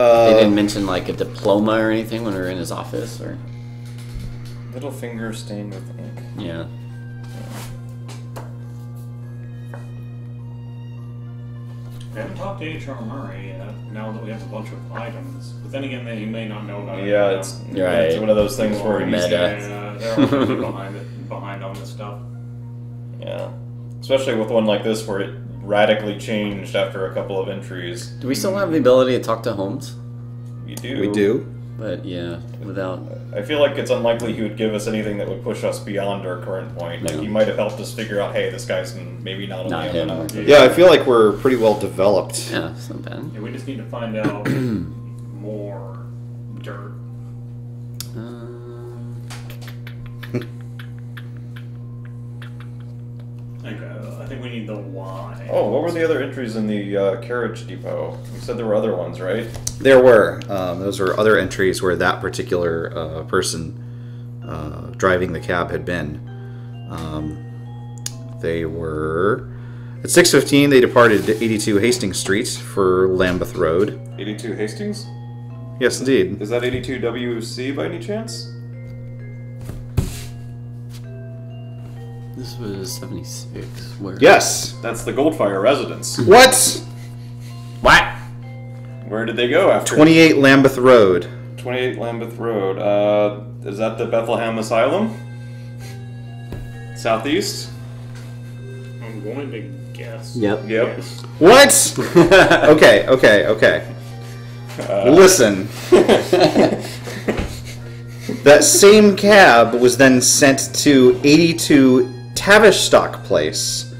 Uh, they didn't mention like a diploma or anything when we were in his office, or little finger stained with ink. Yeah. I haven't talked to H R Murray yet, now that we have a bunch of items. But then again, he may not know about it. Yeah, it's, right. It's one of those things where he's meta. They're already behind, it, behind on this stuff. Yeah. Especially with one like this, where it radically changed after a couple of entries. Do we still have the ability to talk to Holmes? You do. We do. But, yeah, without... I feel like it's unlikely he would give us anything that would push us beyond our current point. Like, no. He might have helped us figure out, hey, this guy's maybe not... Not him. Yeah, I feel like we're pretty well developed. Yeah, that's not bad. Yeah, we just need to find out more dirt. Uh... I, I think we need the wine. Oh, what were the other entries in the uh, carriage depot? You said there were other ones, right? There were. Um, those were other entries where that particular uh, person uh, driving the cab had been. Um, they were... At six fifteen, they departed to eighty-two Hastings Street for Lambeth Road. eighty-two Hastings? Yes, indeed. Is that eighty-two W C by any chance? This was seventy-six. Where? Yes! That's the Goldfire residence. What? What? Where did they go after? twenty-eight Lambeth Road. twenty-eight Lambeth Road. Uh, is that the Bethlehem Asylum? Southeast? I'm going to guess. Yep. Yep. Guess. What? Okay, okay, okay. Uh. Listen. That same cab was then sent to eighty-two Tavistock Place,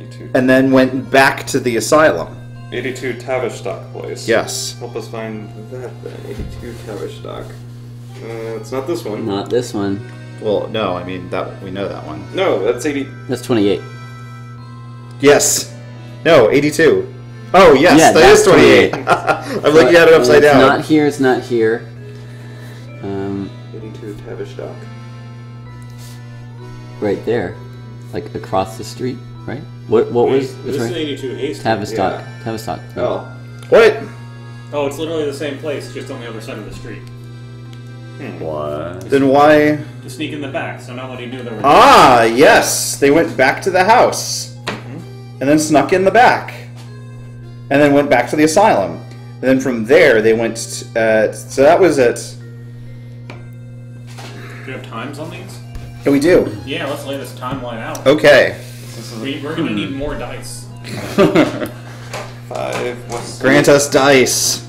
eighty-two. And then went back to the asylum. eighty-two Tavistock Place. Yes. Help us find that then. eighty-two Tavistock. Uh, it's not this one. Not this one. Well, no, I mean that we know that one. No, that's eighty. That's twenty-eight. Yes. No, eighty-two. Oh yes, yeah, that is twenty-eight. twenty-eight. I'm looking at it upside down. It's not here. It's not here. Um. eighty-two Tavistock. Right there, like across the street, right? What what Wait, was this right? Is eighty-two Hastings. Tavistock. Yeah. Tavistock. Oh. What? Oh, it's literally the same place, just on the other side of the street. Hmm. What? Then sneak, why? To sneak in the back, so nobody knew there were... Ah, yes! They went back to the house. Mm-hmm. And then snuck in the back. And then went back to the asylum. And then from there, they went... Uh, so that was it. Do you have times on these? Yeah, we do. Yeah, let's lay this timeline out. Okay. We, we're going to need more dice. Five. What's Grant us dice.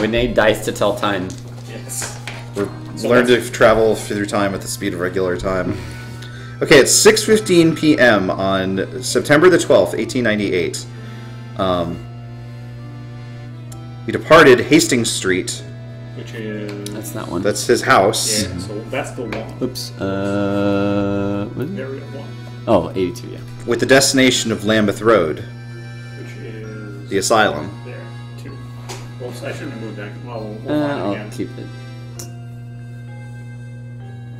We need dice to tell time. Yes. We've so learned to travel through time at the speed of regular time. Okay, it's six fifteen p m on September the twelfth, eighteen ninety-eight. Um, we departed Hastings Street. Which is... That's that one. That's his house. Yeah, so that's the one. Oops. Uh... There we go. Oh, eighty-two, yeah. With the destination of Lambeth Road. Which is... The asylum. There, too. Well, I shouldn't have moved that. Well, we'll find uh, it again. I'll keep it.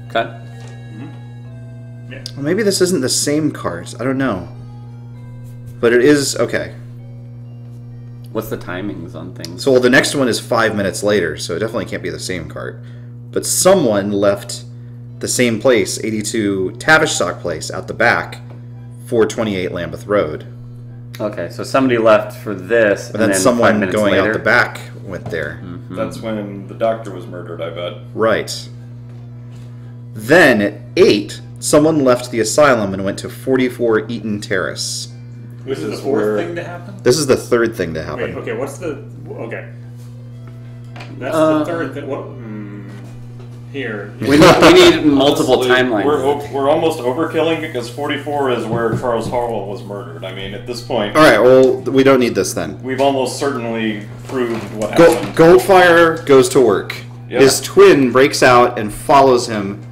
Okay. Mm-hmm. Yeah. Well, maybe this isn't the same cart. I don't know. But it is... Okay. What's the timings on things? So, well, the next one is five minutes later, so it definitely can't be the same cart. But someone left... The same place, eighty-two Tavistock Place, out the back, four twenty-eight Lambeth Road. Okay, so somebody left for this, but and then, then someone going later. Out the back went there. Mm-hmm. That's when the doctor was murdered, I bet. Right. Then at eight, someone left the asylum and went to forty-four Eaton Terrace. This is the fourth where... thing to happen? This is the third thing to happen. Wait, okay, what's the... Okay. That's uh, the third thing... What... Here. We, need, we need multiple Honestly, timelines. We're, we're almost overkilling because forty-four is where Charles Hall was murdered. I mean, at this point... Alright, well, we don't need this then. We've almost certainly proved what Go happened. Goldfire goes to work. Yeah. His twin breaks out and follows him,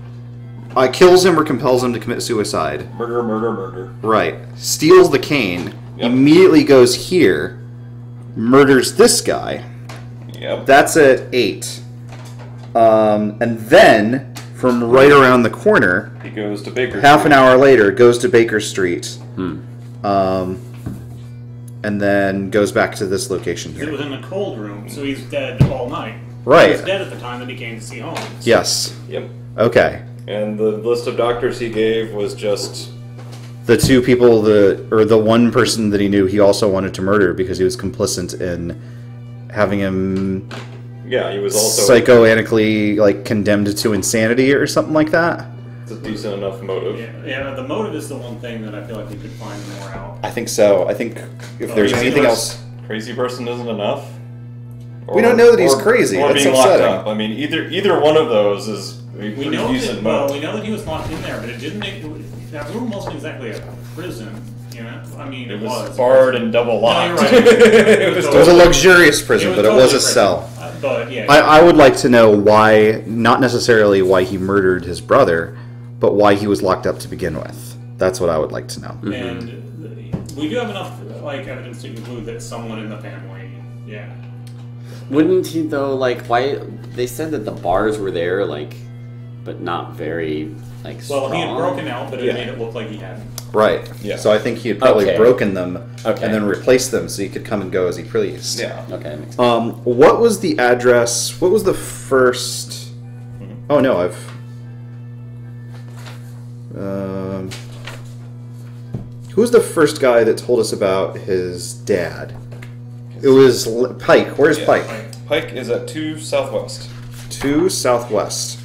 uh, kills him or compels him to commit suicide. Murder, murder, murder. Right. Steals the cane, yep. Immediately goes here, murders this guy. Yep. That's at eight. Um, and then, from right around the corner, he goes to Baker. Half Street. An hour later, goes to Baker Street, hmm. um, and then goes back to this location here. It was in a cold room, so he's dead all night. Right. He was dead at the time that he came to see Holmes. Yes. Yep. Okay. And the list of doctors he gave was just the two people, the or the one person that he knew, he also wanted to murder because he was complicit in having him. Yeah, he was also psychoanalytically like condemned to insanity or something like that. It's a decent enough motive. Yeah, yeah, the motive is the one thing that I feel like we could find more out. I think so. I think if oh, there's anything else, crazy person isn't enough. Or, we don't know that he's or, crazy. Or being locked up. I mean, either either one of those is we, we know that, well, we know that he was locked in there, but it didn't make. Now, we were almost exactly a prison. You know, I mean, it, it was, was barred and double locked. No, you're right. It was, it was a luxurious prison, it but it was a prison. cell. I, but, yeah, I, I would like to know why, not necessarily why he murdered his brother, but why he was locked up to begin with. That's what I would like to know. Mm-hmm. And we do have enough like evidence to conclude that someone in the family, yeah. Wouldn't he though? Like, why they said that the bars were there, like, but not very like. Well, strong. He had broken out, but it yeah. made it look like he hadn't. Right. Yeah. So I think he had probably okay. broken them okay. and then replaced them so he could come and go as he pleased. Yeah. Okay. Makes sense. Um, what was the address? What was the first? Mm-hmm. Oh no, I've. Um, who's the first guy that told us about his dad? It was Pike. Where's yeah, Pike? Pike? Pike is at two Southwest. Two Southwest.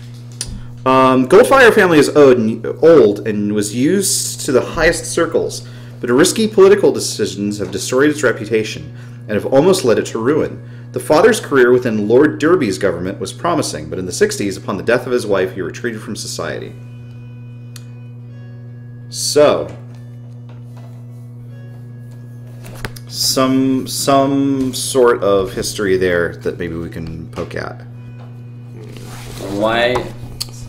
Um, Goldfire family is old and was used to the highest circles, but risky political decisions have destroyed its reputation and have almost led it to ruin. The father's career within Lord Derby's government was promising, but in the sixties, upon the death of his wife, he retreated from society. So, some some sort of history there that maybe we can poke at. Why?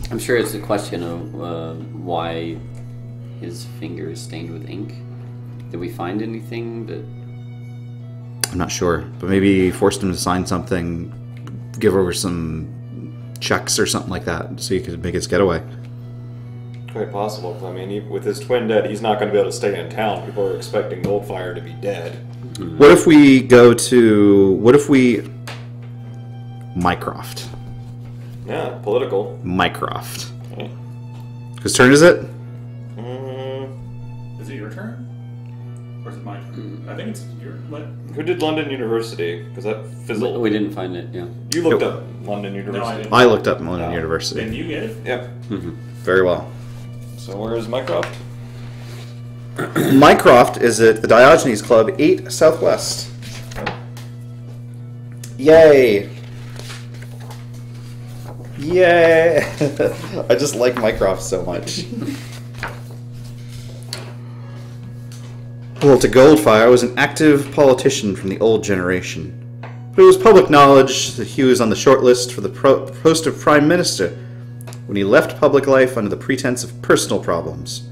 I'm sure it's a question of uh, why his finger is stained with ink. Did we find anything that? I'm not sure, but maybe forced him to sign something, give over some checks or something like that, so he could make his getaway. Quite possible. I mean, he, with his twin dead, he's not going to be able to stay in town. People are expecting Goldfire to be dead. Mm-hmm. What if we go to... What if we... Mycroft. Yeah, political. Mycroft. Okay. Whose turn is it? Mm. Is it your turn? Or is it mine? Mm. I think it's your... What? Who did London University? Because that fizzled. We didn't find it, yeah. You looked it, up London University. No, I didn't. I looked up London no. University. Did you get it? Yep. Mm-hmm. Very well. So where is Mycroft? Mycroft is at the Diogenes Club, eight Southwest. Yay! Yay! I just like Mycroft so much. Walter Goldfire was an active politician from the old generation, but it was public knowledge that he was on the shortlist for the pro post of Prime Minister when he left public life under the pretense of personal problems.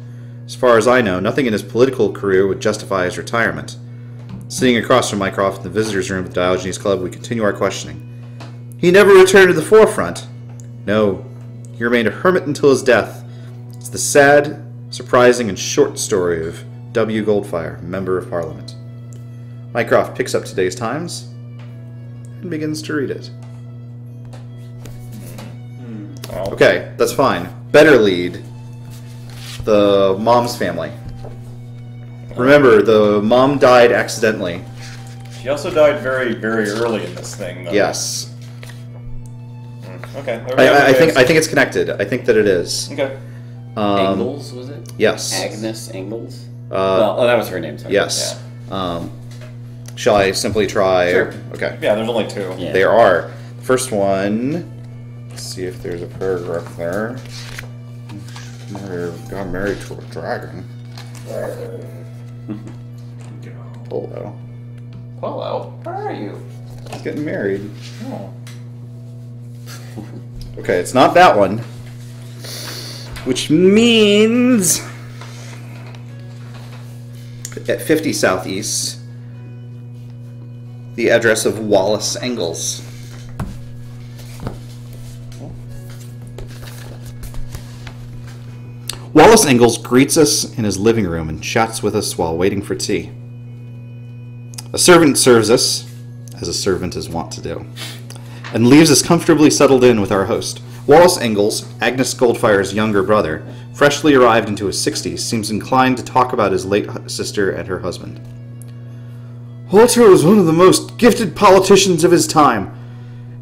As far as I know, nothing in his political career would justify his retirement. Sitting across from Mycroft in the visitors' room at the Diogenes Club, we continue our questioning. He never returned to the forefront. No, he remained a hermit until his death. It's the sad, surprising, and short story of W. Goldfire, Member of Parliament. Mycroft picks up today's Times and begins to read it. Okay, that's fine. Better lead the mom's family. Remember, the mom died accidentally. She also died very, very early in this thing, though. Yes. Okay. I, I think I think it's connected. I think that it is. Okay. Um, Engels, was it? Yes. Agnes Engels. Uh, well, oh, that was her name. Sorry. Yes. Yeah. Um, shall I simply try? Sure. Okay. Yeah, there's only two. Yeah. There are. The first one. See if there's a paragraph there. Got married to a dragon. Polo. Polo, where are you? He's getting married. Oh. Okay, it's not that one. Which means at fifty Southeast, the address of Wallace Engels. Wallace Engels greets us in his living room and chats with us while waiting for tea. A servant serves us, as a servant is wont to do, and leaves us comfortably settled in with our host. Wallace Ingalls, Agnes Goldfire's younger brother, freshly arrived into his sixties, seems inclined to talk about his late sister and her husband. Walter was one of the most gifted politicians of his time.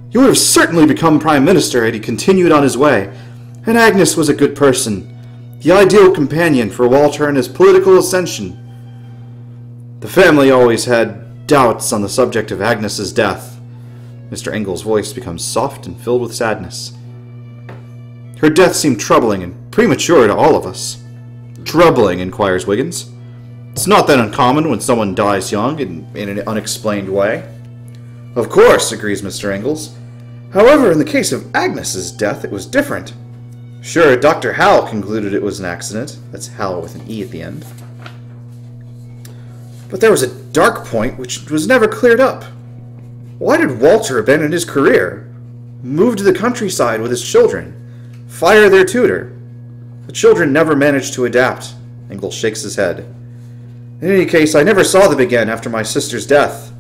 He would have certainly become Prime Minister had he continued on his way, and Agnes was a good person, the ideal companion for Walter in his political ascension. The family always had doubts on the subject of Agnes's death. Mister Engel's voice becomes soft and filled with sadness. Her death seemed troubling and premature to all of us. Troubling, inquires Wiggins. It's not that uncommon when someone dies young in, in an unexplained way. Of course, agrees Mister Engels. However, in the case of Agnes's death, it was different. Sure, Doctor Howell concluded it was an accident. That's Howell with an E at the end. But there was a dark point which was never cleared up. Why did Walter abandon his career, move to the countryside with his children, fire their tutor? The children never managed to adapt. Engel shakes his head. In any case, I never saw them again after my sister's death.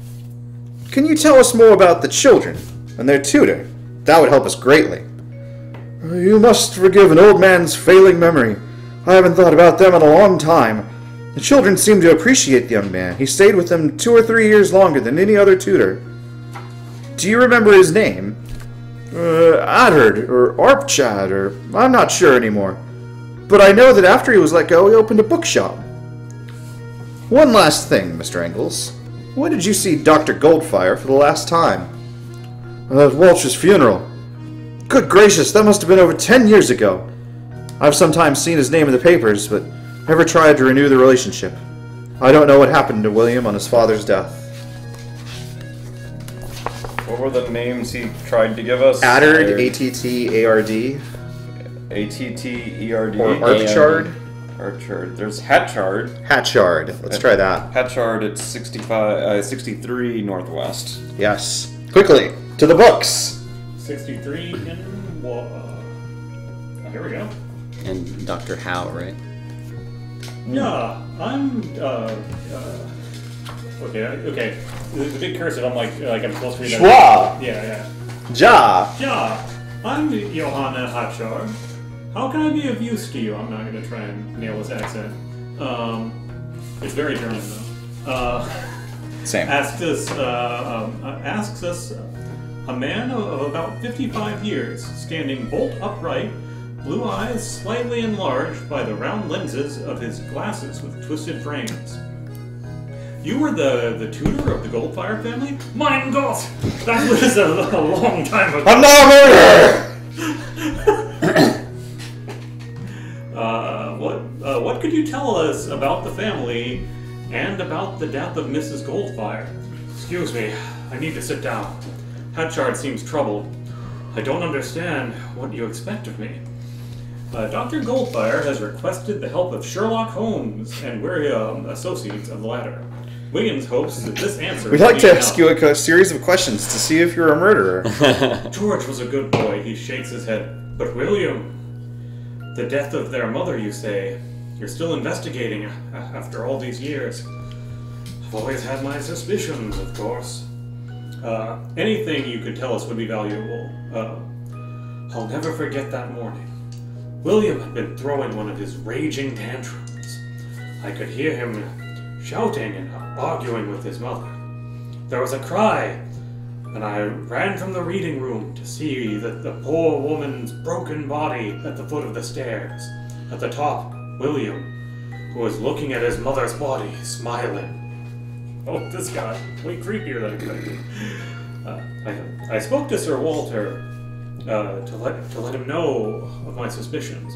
Can you tell us more about the children and their tutor? That would help us greatly. You must forgive an old man's failing memory. I haven't thought about them in a long time. The children seemed to appreciate the young man. He stayed with them two or three years longer than any other tutor. Do you remember his name? Uh, Adhard, or Arpchad, or I'm not sure anymore. But I know that after he was let go, he opened a bookshop. One last thing, Mister Engels. When did you see Doctor Goldfire for the last time? At Walsh's funeral. Good gracious, that must have been over ten years ago. I've sometimes seen his name in the papers, but never tried to renew the relationship. I don't know what happened to William on his father's death. What were the names he tried to give us? Attard, A T T A R D. A T T E R D. Or Archard. Archard. There's Hatchard. Hatchard. Let's try that. Hatchard at sixty-five, uh, sixty-three Northwest. Yes. Quickly, to the books. sixty-three in... Uh, here we go. And Doctor Howe, right? Yeah, I'm, uh, uh, okay, okay, it's a bit cursive, I'm like, like I'm supposed to read that. Schwa! Yeah, yeah. Ja! Ja! I'm Johann Hatchard. How can I be of use to you? I'm not going to try and nail this accent. Um, it's very German, though. Uh, Same. Asks us, uh, um, asks us, uh, a man of about fifty-five years, standing bolt upright, blue eyes slightly enlarged by the round lenses of his glasses with twisted frames. You were the, the tutor of the Goldfire family? Mein Gott! That was a, a long time ago. I'm not a murderer! uh, what, uh, what could you tell us about the family and about the death of Missus Goldfire? Excuse me, I need to sit down. Hatchard seems troubled. I don't understand what you expect of me. Uh, Doctor Goldfire has requested the help of Sherlock Holmes and we're um, associates of the latter. Wiggins hopes that this answer... We'd like to ask you a series of questions to see if you're a murderer. George was a good boy. He shakes his head. But William... The death of their mother, you say. You're still investigating after all these years. I've always had my suspicions, of course. Uh, anything you could tell us would be valuable. Uh, I'll never forget that morning. William had been throwing one of his raging tantrums. I could hear him shouting and arguing with his mother. There was a cry, and I ran from the reading room to see that the poor woman's broken body at the foot of the stairs. At the top, William, who was looking at his mother's body, smiling. Oh, this guy, way creepier than expected. Uh, I, I spoke to Sir Walter. Uh, to let to let him know of my suspicions.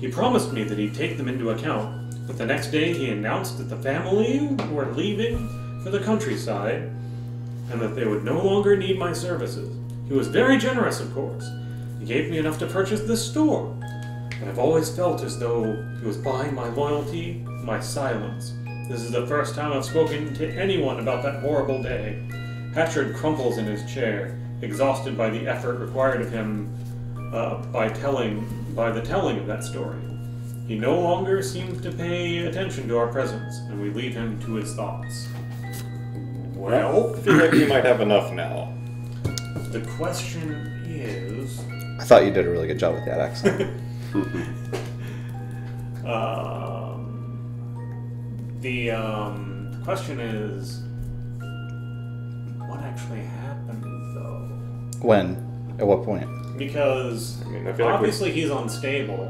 He promised me that he'd take them into account, but the next day he announced that the family were leaving for the countryside and that they would no longer need my services. He was very generous, of course. He gave me enough to purchase this store, and I've always felt as though he was buying my loyalty, my silence. This is the first time I've spoken to anyone about that horrible day. Hatchard crumples in his chair, exhausted by the effort required of him uh, by telling, by the telling of that story. He no longer seems to pay attention to our presence, and we leave him to his thoughts. Well, I feel like we might have enough now. The question is... I thought you did a really good job with that accent. um, the um, question is, what actually happened, though? When? At what point? Because I mean, I feel obviously like he's unstable,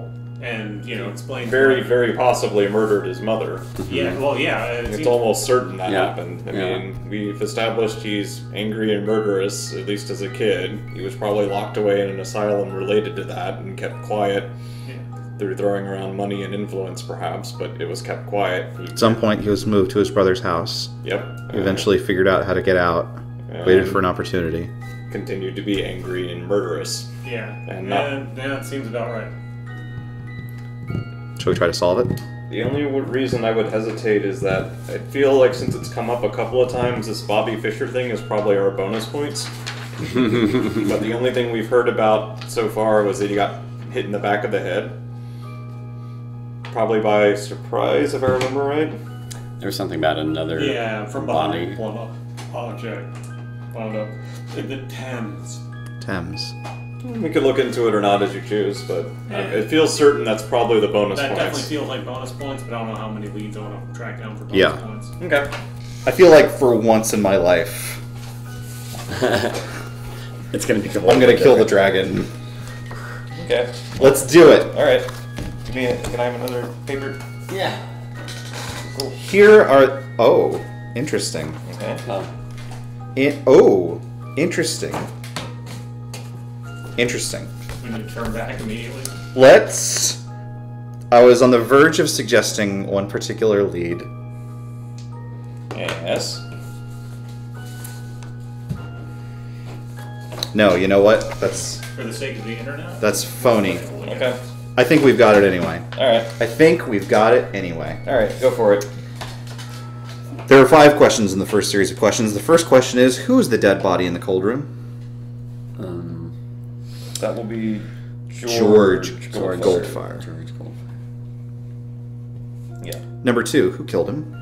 and you know, explains very, why. very possibly murdered his mother. Yeah, well, yeah, it's, it's almost certain that yeah. happened. I yeah. mean, we've established he's angry and murderous, at least as a kid. He was probably locked away in an asylum related to that, and kept quiet yeah. through throwing around money and influence, perhaps. But it was kept quiet. He, at some point, he was moved to his brother's house. Yep. He eventually uh, figured out how to get out. Waited for an opportunity. Continued to be angry and murderous. Yeah, and not, yeah, that seems about right. Should we try to solve it? The only reason I would hesitate is that I feel like since it's come up a couple of times, this Bobby Fischer thing is probably our bonus points. But the only thing we've heard about so far was that he got hit in the back of the head. Probably by surprise, if I remember right. There was something about another yeah, from Bonnie. Oh, Jay. Wound up in the Thames. Thames. We could look into it or not as you choose, but uh, it feels certain that's probably the bonus that points. That definitely feels like bonus points, but I don't know how many leads I want to track down for bonus yeah. points. Okay. I feel like for once in my life, it's gonna be. I'm gonna kill the dragon. Okay. Let's do it. All right. Give me a, can I have another paper? Yeah. Cool. Here are. Oh, interesting. Okay. Um, In, oh, interesting. Interesting. We need to turn back immediately. Let's... I was on the verge of suggesting one particular lead. Yes. No, you know what? That's... For the sake of the internet? That's phony. Okay. I think we've got it anyway. Alright. I think we've got it anyway. Alright, go for it. There are five questions in the first series of questions. The first question is, who is the dead body in the cold room? Um, that will be George, George, George Goldfire. George Goldfire. Yeah. Number two, who killed him?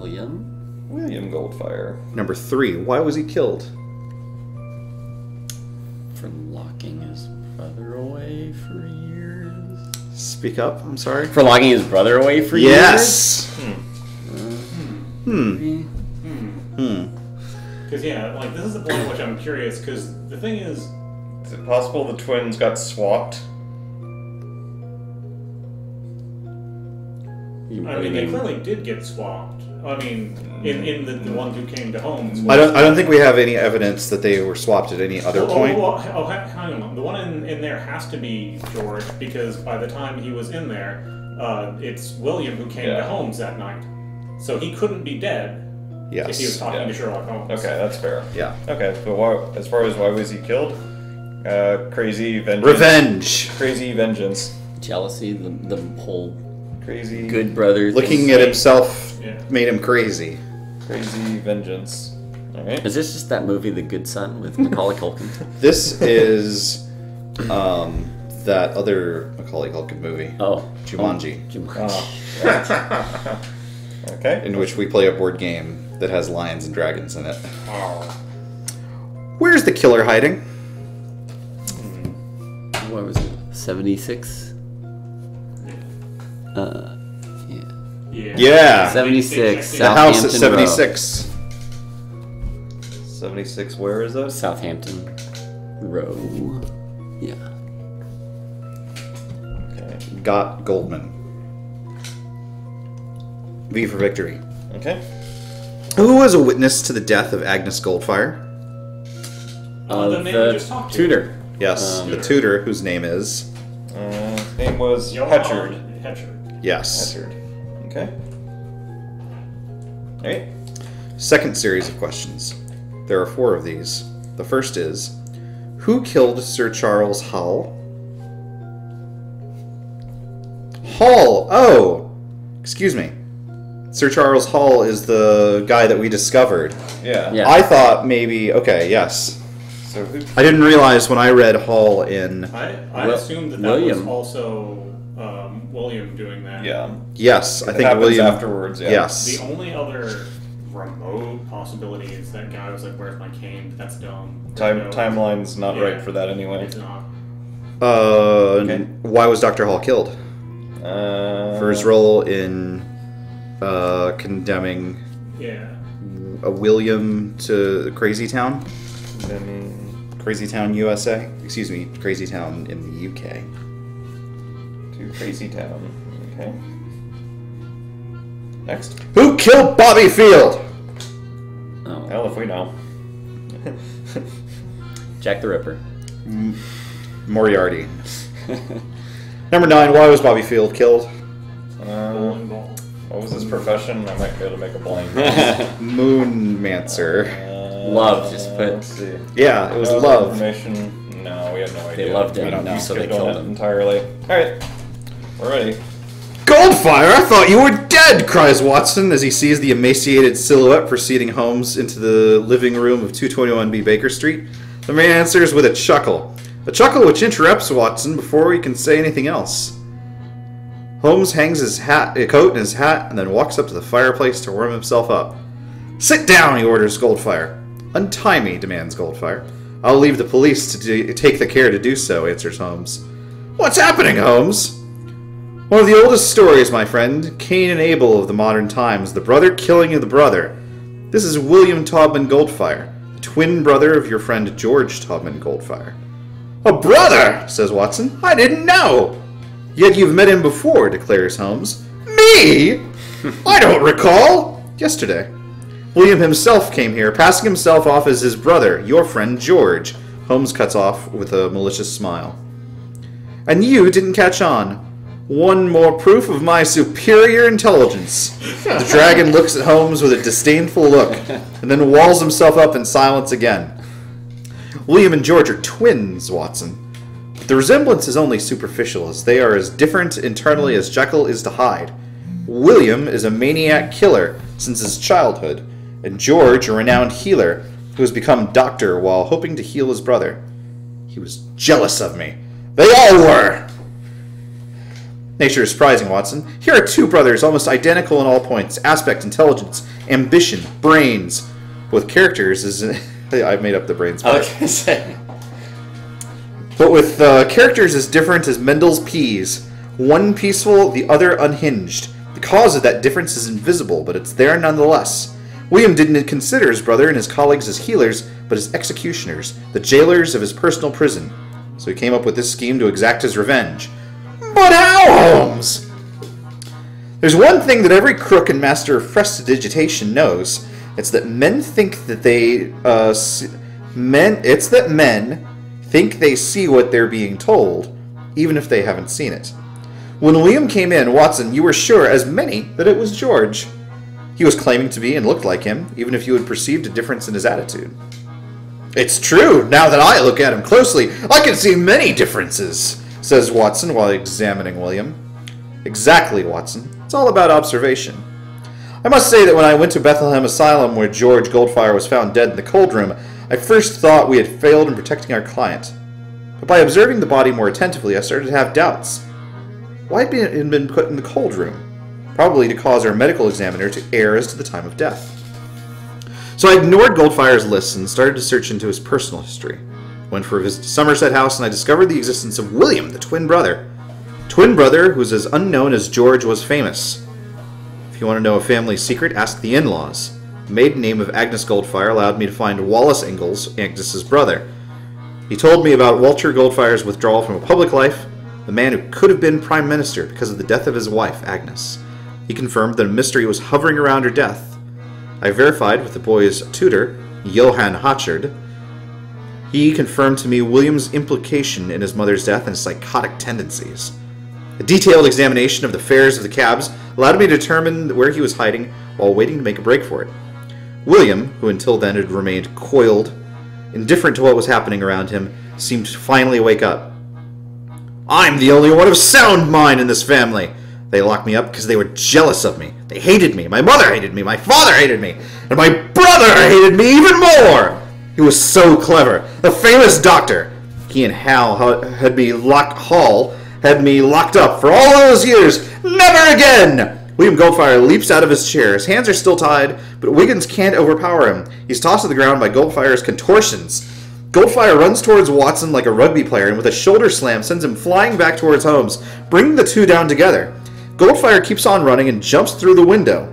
William. William Goldfire. Number three, why was he killed? For locking his brother away for years. Speak up, I'm sorry. For locking his brother away for yes. years? Yes! Hmm. Hmm. Hmm. Because, yeah, like, this is the point in which I'm curious, because the thing is... Is it possible the twins got swapped? I mean, they clearly did get swapped. I mean, in, in the, the ones who came to homes... I don't I don't think we have any evidence that they were swapped at any other oh, point. Oh, oh, oh, hang on. The one in, in there has to be George, because by the time he was in there, uh, it's William who came yeah. to homes that night. So he couldn't be dead yes. if he was talking yeah. to Sherlock Holmes. Okay, that's fair. Yeah. Okay, but why, as far as why was he killed? Uh, crazy vengeance. Revenge. Crazy vengeance. Jealousy, the, the whole crazy good brother. Looking at himself yeah. made him crazy. Crazy vengeance. All right. Is this just that movie, The Good Son, with Macaulay Culkin? This is um, that other Macaulay Culkin movie. Oh. Jumanji. Oh, Jumanji. Oh, right. Okay. In which we play a board game that has lions and dragons in it. Oh. Where's the killer hiding? What was it? seventy-six? Uh, yeah. Yeah. yeah. seventy-six. The house at seventy-six. Row. seventy-six, where is that? Southampton Row. Yeah. Okay. Got Goldman. V for victory. Okay. Who was a witness to the death of Agnes Goldfire? Uh, the, the tutor. Yes, um, the tutor, whose name is? Uh, his name was Hatchard. Hatchard. Yes. Hatchard. Okay. All right. Second series of questions. There are four of these. The first is, who killed Sir Charles Hall? Hall. Oh, excuse me. Sir Charles Hall is the guy that we discovered. Yeah. yeah. I thought maybe, okay, yes. So who, I didn't realize when I read Hall in... I, I well, assumed that that William. was also um, William doing that. Yeah. Yes, I it think William... afterwards, yeah. Yes. The only other remote possibilities. That guy was like, "Where's my cane?" But that's dumb. Time no, timeline's not yeah, right for that anyway. It's not. Uh, okay. Why was Doctor Hall killed? Uh, for his role in uh, condemning yeah. a William to Crazy Town. Condemning Crazy Town, U S A. Excuse me, Crazy Town in the U K. To Crazy Town. Okay. Next. Who killed Bobby Field? Oh. Hell if we know. Jack the Ripper. Mm, Moriarty. Number nine, why was Bobby Field killed? Um, what was his profession? I might be able to make a blank. Moonmancer. Uh, love, just put... Let's see. Yeah, it was no love. Information. No, we had no idea. They loved him, know, so they killed him. Entirely. Alright, we're ready. Goldfire, I thought you were dead, cries Watson as he sees the emaciated silhouette proceeding homes into the living room of two twenty-one B Baker Street. The man answers with a chuckle. A chuckle which interrupts Watson before he can say anything else. Holmes hangs his hat, his coat and his hat and then walks up to the fireplace to warm himself up. Sit down, he orders Goldfire. Untie me, demands Goldfire. I'll leave the police to do, take the care to do so, answers Holmes. What's happening, Holmes? One of the oldest stories, my friend, Cain and Abel of the modern times, the brother killing of the brother. This is William Taubman Goldfire, the twin brother of your friend George Taubman Goldfire. A brother, says Watson. I didn't know. Yet you've met him before, declares Holmes. Me? I don't recall. Yesterday. William himself came here, passing himself off as his brother, your friend George. Holmes cuts off with a malicious smile. And you didn't catch on. One more proof of my superior intelligence. The dragon looks at Holmes with a disdainful look, and then walls himself up in silence again. William and George are twins, Watson. But the resemblance is only superficial, as they are as different internally as Jekyll is to Hyde. William is a maniac killer since his childhood, and George a renowned healer who has become doctor while hoping to heal his brother. He was jealous of me. They all were! Nature is surprising, Watson. Here are two brothers almost identical in all points. Aspect, intelligence, ambition, brains. With characters is... I've made up the brains part. I was gonna say. But with uh, characters as different as Mendel's peas. One peaceful, the other unhinged. The cause of that difference is invisible, but it's there nonetheless. William didn't consider his brother and his colleagues as healers, but as executioners, the jailers of his personal prison. So he came up with this scheme to exact his revenge. But how, Holmes? There's one thing that every crook and master of prestidigitation knows. It's that men think that they uh, see, men. It's that men think they see what they're being told, even if they haven't seen it. When William came in, Watson, you were sure as many that it was George. He was claiming to be and looked like him, even if you had perceived a difference in his attitude. It's true. Now that I look at him closely, I can see many differences, says Watson while examining William. Exactly, Watson. It's all about observation. I must say that when I went to Bethlehem Asylum, where George Goldfire was found dead in the cold room, I first thought we had failed in protecting our client. But by observing the body more attentively, I started to have doubts. Why had it been put in the cold room? Probably to cause our medical examiner to err as to the time of death. So I ignored Goldfire's list and started to search into his personal history. Went for a visit to Somerset House, and I discovered the existence of William, the twin brother. Twin brother who was as unknown as George was famous. If you want to know a family secret, ask the in-laws. The maiden name of Agnes Goldfire allowed me to find Wallace Ingalls, Agnes's brother. He told me about Walter Goldfire's withdrawal from a public life, the man who could have been Prime Minister because of the death of his wife, Agnes. He confirmed that a mystery was hovering around her death. I verified with the boy's tutor, Johann Hatchard. He confirmed to me William's implication in his mother's death and psychotic tendencies. A detailed examination of the fares of the cabs allowed me to determine where he was hiding while waiting to make a break for it. William, who until then had remained coiled, indifferent to what was happening around him, seemed to finally wake up. I'm the only one of sound mind in this family. They locked me up because they were jealous of me. They hated me. My mother hated me. My father hated me. And my brother hated me even more. He was so clever. The famous doctor. He and Hal had me locked Hall had me locked up for all those years. Never again. William Goldfire leaps out of his chair. His hands are still tied, but Wiggins can't overpower him. He's tossed to the ground by Goldfire's contortions. Goldfire runs towards Watson like a rugby player and with a shoulder slam sends him flying back towards Holmes, bringing the two down together. Goldfire keeps on running and jumps through the window.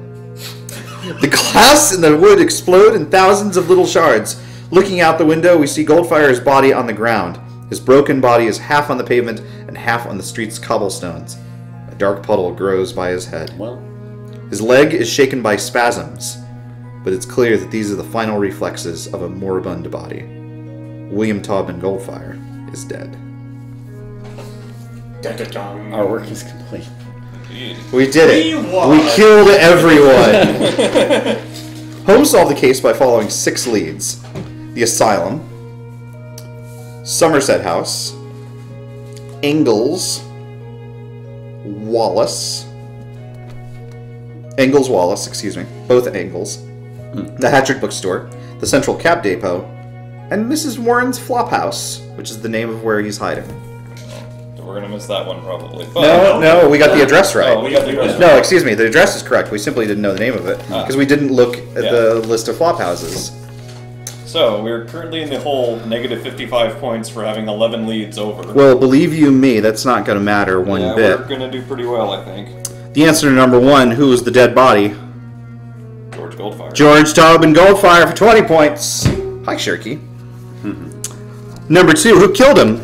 The glass and the wood explode in thousands of little shards. Looking out the window, we see Goldfire's body on the ground. His broken body is half on the pavement and half on the street's cobblestones. A dark puddle grows by his head. Well. His leg is shaken by spasms, but it's clear that these are the final reflexes of a moribund body. William Taubman Goldfire is dead. Our work is complete. We did it. We killed everyone. Holmes solved the case by following six leads. The Asylum, Somerset House, Ingalls, Wallace, Ingalls Wallace, excuse me, both at Ingalls, mm. the Hatchard Bookstore, the Central Cab Depot, and Missus Warren's Flophouse, which is the name of where he's hiding. We're going to miss that one, probably. But no, no, we got the address right. Oh, we got the address no, right. excuse me, the address is correct. We simply didn't know the name of it, because ah. we didn't look at yeah. the list of flop houses. So, we're currently in the hole, negative fifty-five points for having eleven leads over. Well, believe you me, that's not going to matter one yeah, bit. We're going to do pretty well, I think. The answer to number one, who was the dead body? George Goldfire. George Taubman Goldfire for twenty points. Hi, Shirky. Mm-hmm. Number two, who killed him?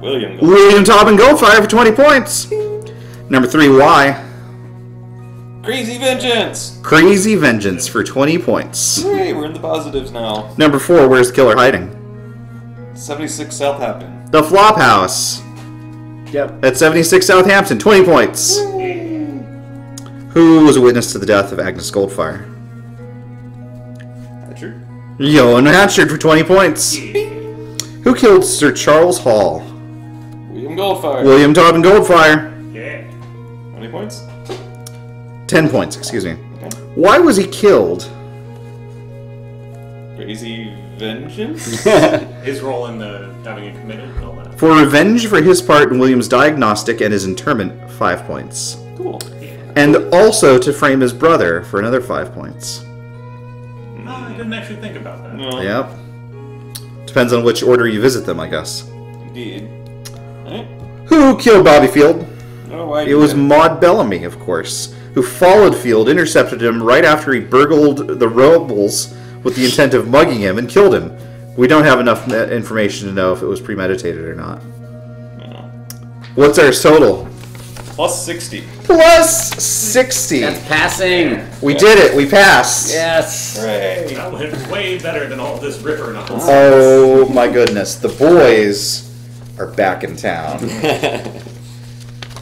William Goldfire. William Taubman Goldfire for twenty points. Number three, why? Crazy Vengeance. Crazy Vengeance for twenty points. Hey, we're in the positives now. Number four, where's the killer hiding? seventy-six Southampton. The Flop House. Yep. At seventy-six Southampton, twenty points. Yay. Who was a witness to the death of Agnes Goldfire? Hatchard. Johann Hatchard for twenty points. Yay. Who killed Sir Charles Hall? William Goldfire. William Taubman Goldfire. Yeah. How many points? Ten points, excuse me. Okay. Why was he killed? Crazy vengeance? His role in the having it committed and all that. For revenge for his part in William's diagnostic and his interment, five points. Cool. Yeah. And also to frame his brother for another five points. No, I didn't actually think about that. No. Yep. Depends on which order you visit them, I guess. Indeed. Who killed Bobby Field? No idea. It was Maud Bellamy, of course, who followed Field, intercepted him right after he burgled the Robles with the intent of mugging him and killed him. We don't have enough information to know if it was premeditated or not. No. What's our total? Plus sixty. Plus sixty. That's passing. We yeah. did it. We passed. Yes. Right. That went way better than all this ripper nonsense. Oh my goodness. The boys are back in town.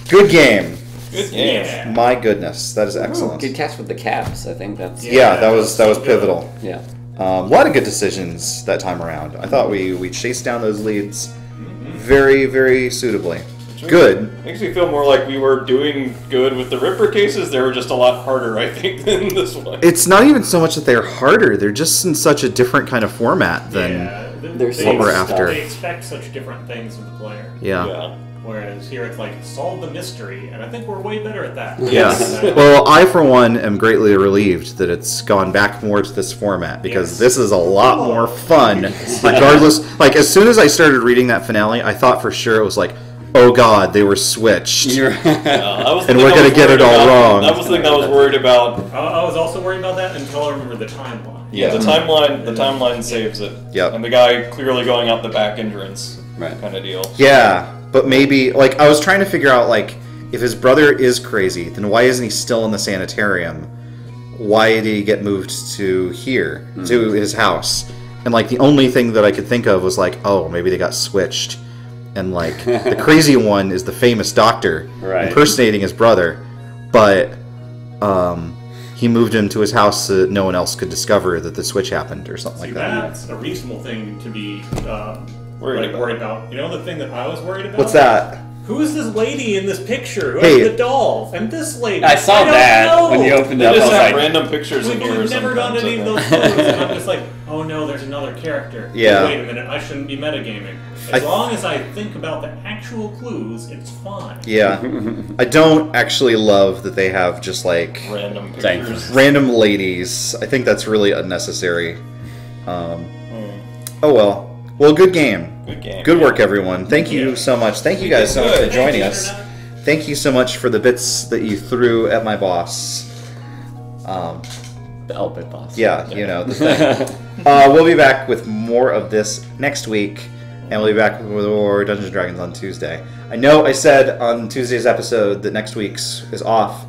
Good game. Good game. Yeah. My goodness, that is excellent. Ooh, good catch with the caps. I think that's yeah. yeah that was that was pivotal. Yeah. Um, a lot of good decisions that time around. I thought we we chased down those leads mm-hmm. very very suitably. Makes good. Me, makes me feel more like we were doing good with the Ripper cases. They were just a lot harder, I think, than this one. It's not even so much that they're harder. They're just in such a different kind of format than. Yeah. There's they, what we're after. They expect such different things of the player. Yeah. yeah. Whereas here it's like, solve the mystery, and I think we're way better at that. Yes. Well, I, for one, am greatly relieved that it's gone back more to this format, because yes. this is a lot oh. more fun, regardless. Like, as soon as I started reading that finale, I thought for sure it was like, oh god, they were switched. You're uh, and we're going to get it all about, wrong. That was the thing I was worried about. I was also worried about that until I remembered the timeline. Yeah, yeah, the timeline the timeline saves it. Yep. And the guy clearly going out the back entrance right. kind of deal. Yeah, but maybe, like, I was trying to figure out, like, if his brother is crazy, then why isn't he still in the sanitarium? Why did he get moved to here, mm-hmm. to his house? And, like, the only thing that I could think of was, like, oh, maybe they got switched. And, like, the crazy one is the famous doctor right. impersonating his brother. But, um... he moved him to his house so that no one else could discover that the switch happened or something See, like that. That's a reasonable thing to be um, worried, like, about. worried about. You know the thing that I was worried about? What's that? Who is this lady in this picture? Who hey. is the doll? And this lady? I saw I that know. when you opened it up. They just have like, random pictures in here. We've never done any of those photos. And I'm just like, oh. oh no, there's another character. Yeah. Wait a minute, I shouldn't be metagaming. As I, long as I think about the actual clues, it's fine. Yeah. I don't actually love that they have just like... Random pictures. Random ladies. I think that's really unnecessary. Um, mm. Oh well. Well, good game. Good game. Good work, everyone. Thank you so much. Thank you guys so much for joining us. Thank you so much for the bits that you threw at my boss. Um, the Elbit boss. Yeah, you know the thing. uh, we'll be back with more of this next week, and we'll be back with more Dungeons and Dragons on Tuesday. I know I said on Tuesday's episode that next week's is off,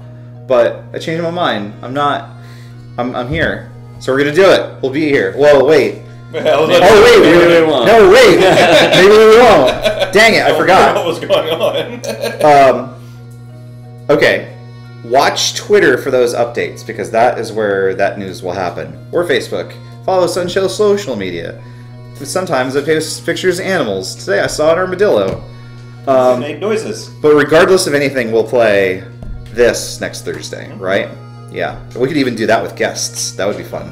but I changed my mind. I'm not. I'm, I'm here, so we're gonna do it. We'll be here. Well, wait. Well, maybe, oh wait! Maybe maybe we won't. No wait! Maybe we won't. Dang it! I forgot. What was going on? um, okay, watch Twitter for those updates because that is where that news will happen. Or Facebook. Follow Sunshow's social media. Sometimes it posts pictures of animals. Today I saw an armadillo. Um, make noises. But regardless of anything, we'll play this next Thursday, right? Yeah. We could even do that with guests. That would be fun.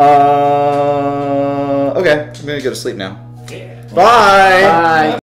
Uh, okay, I'm gonna go to sleep now. Yeah. Bye! Bye!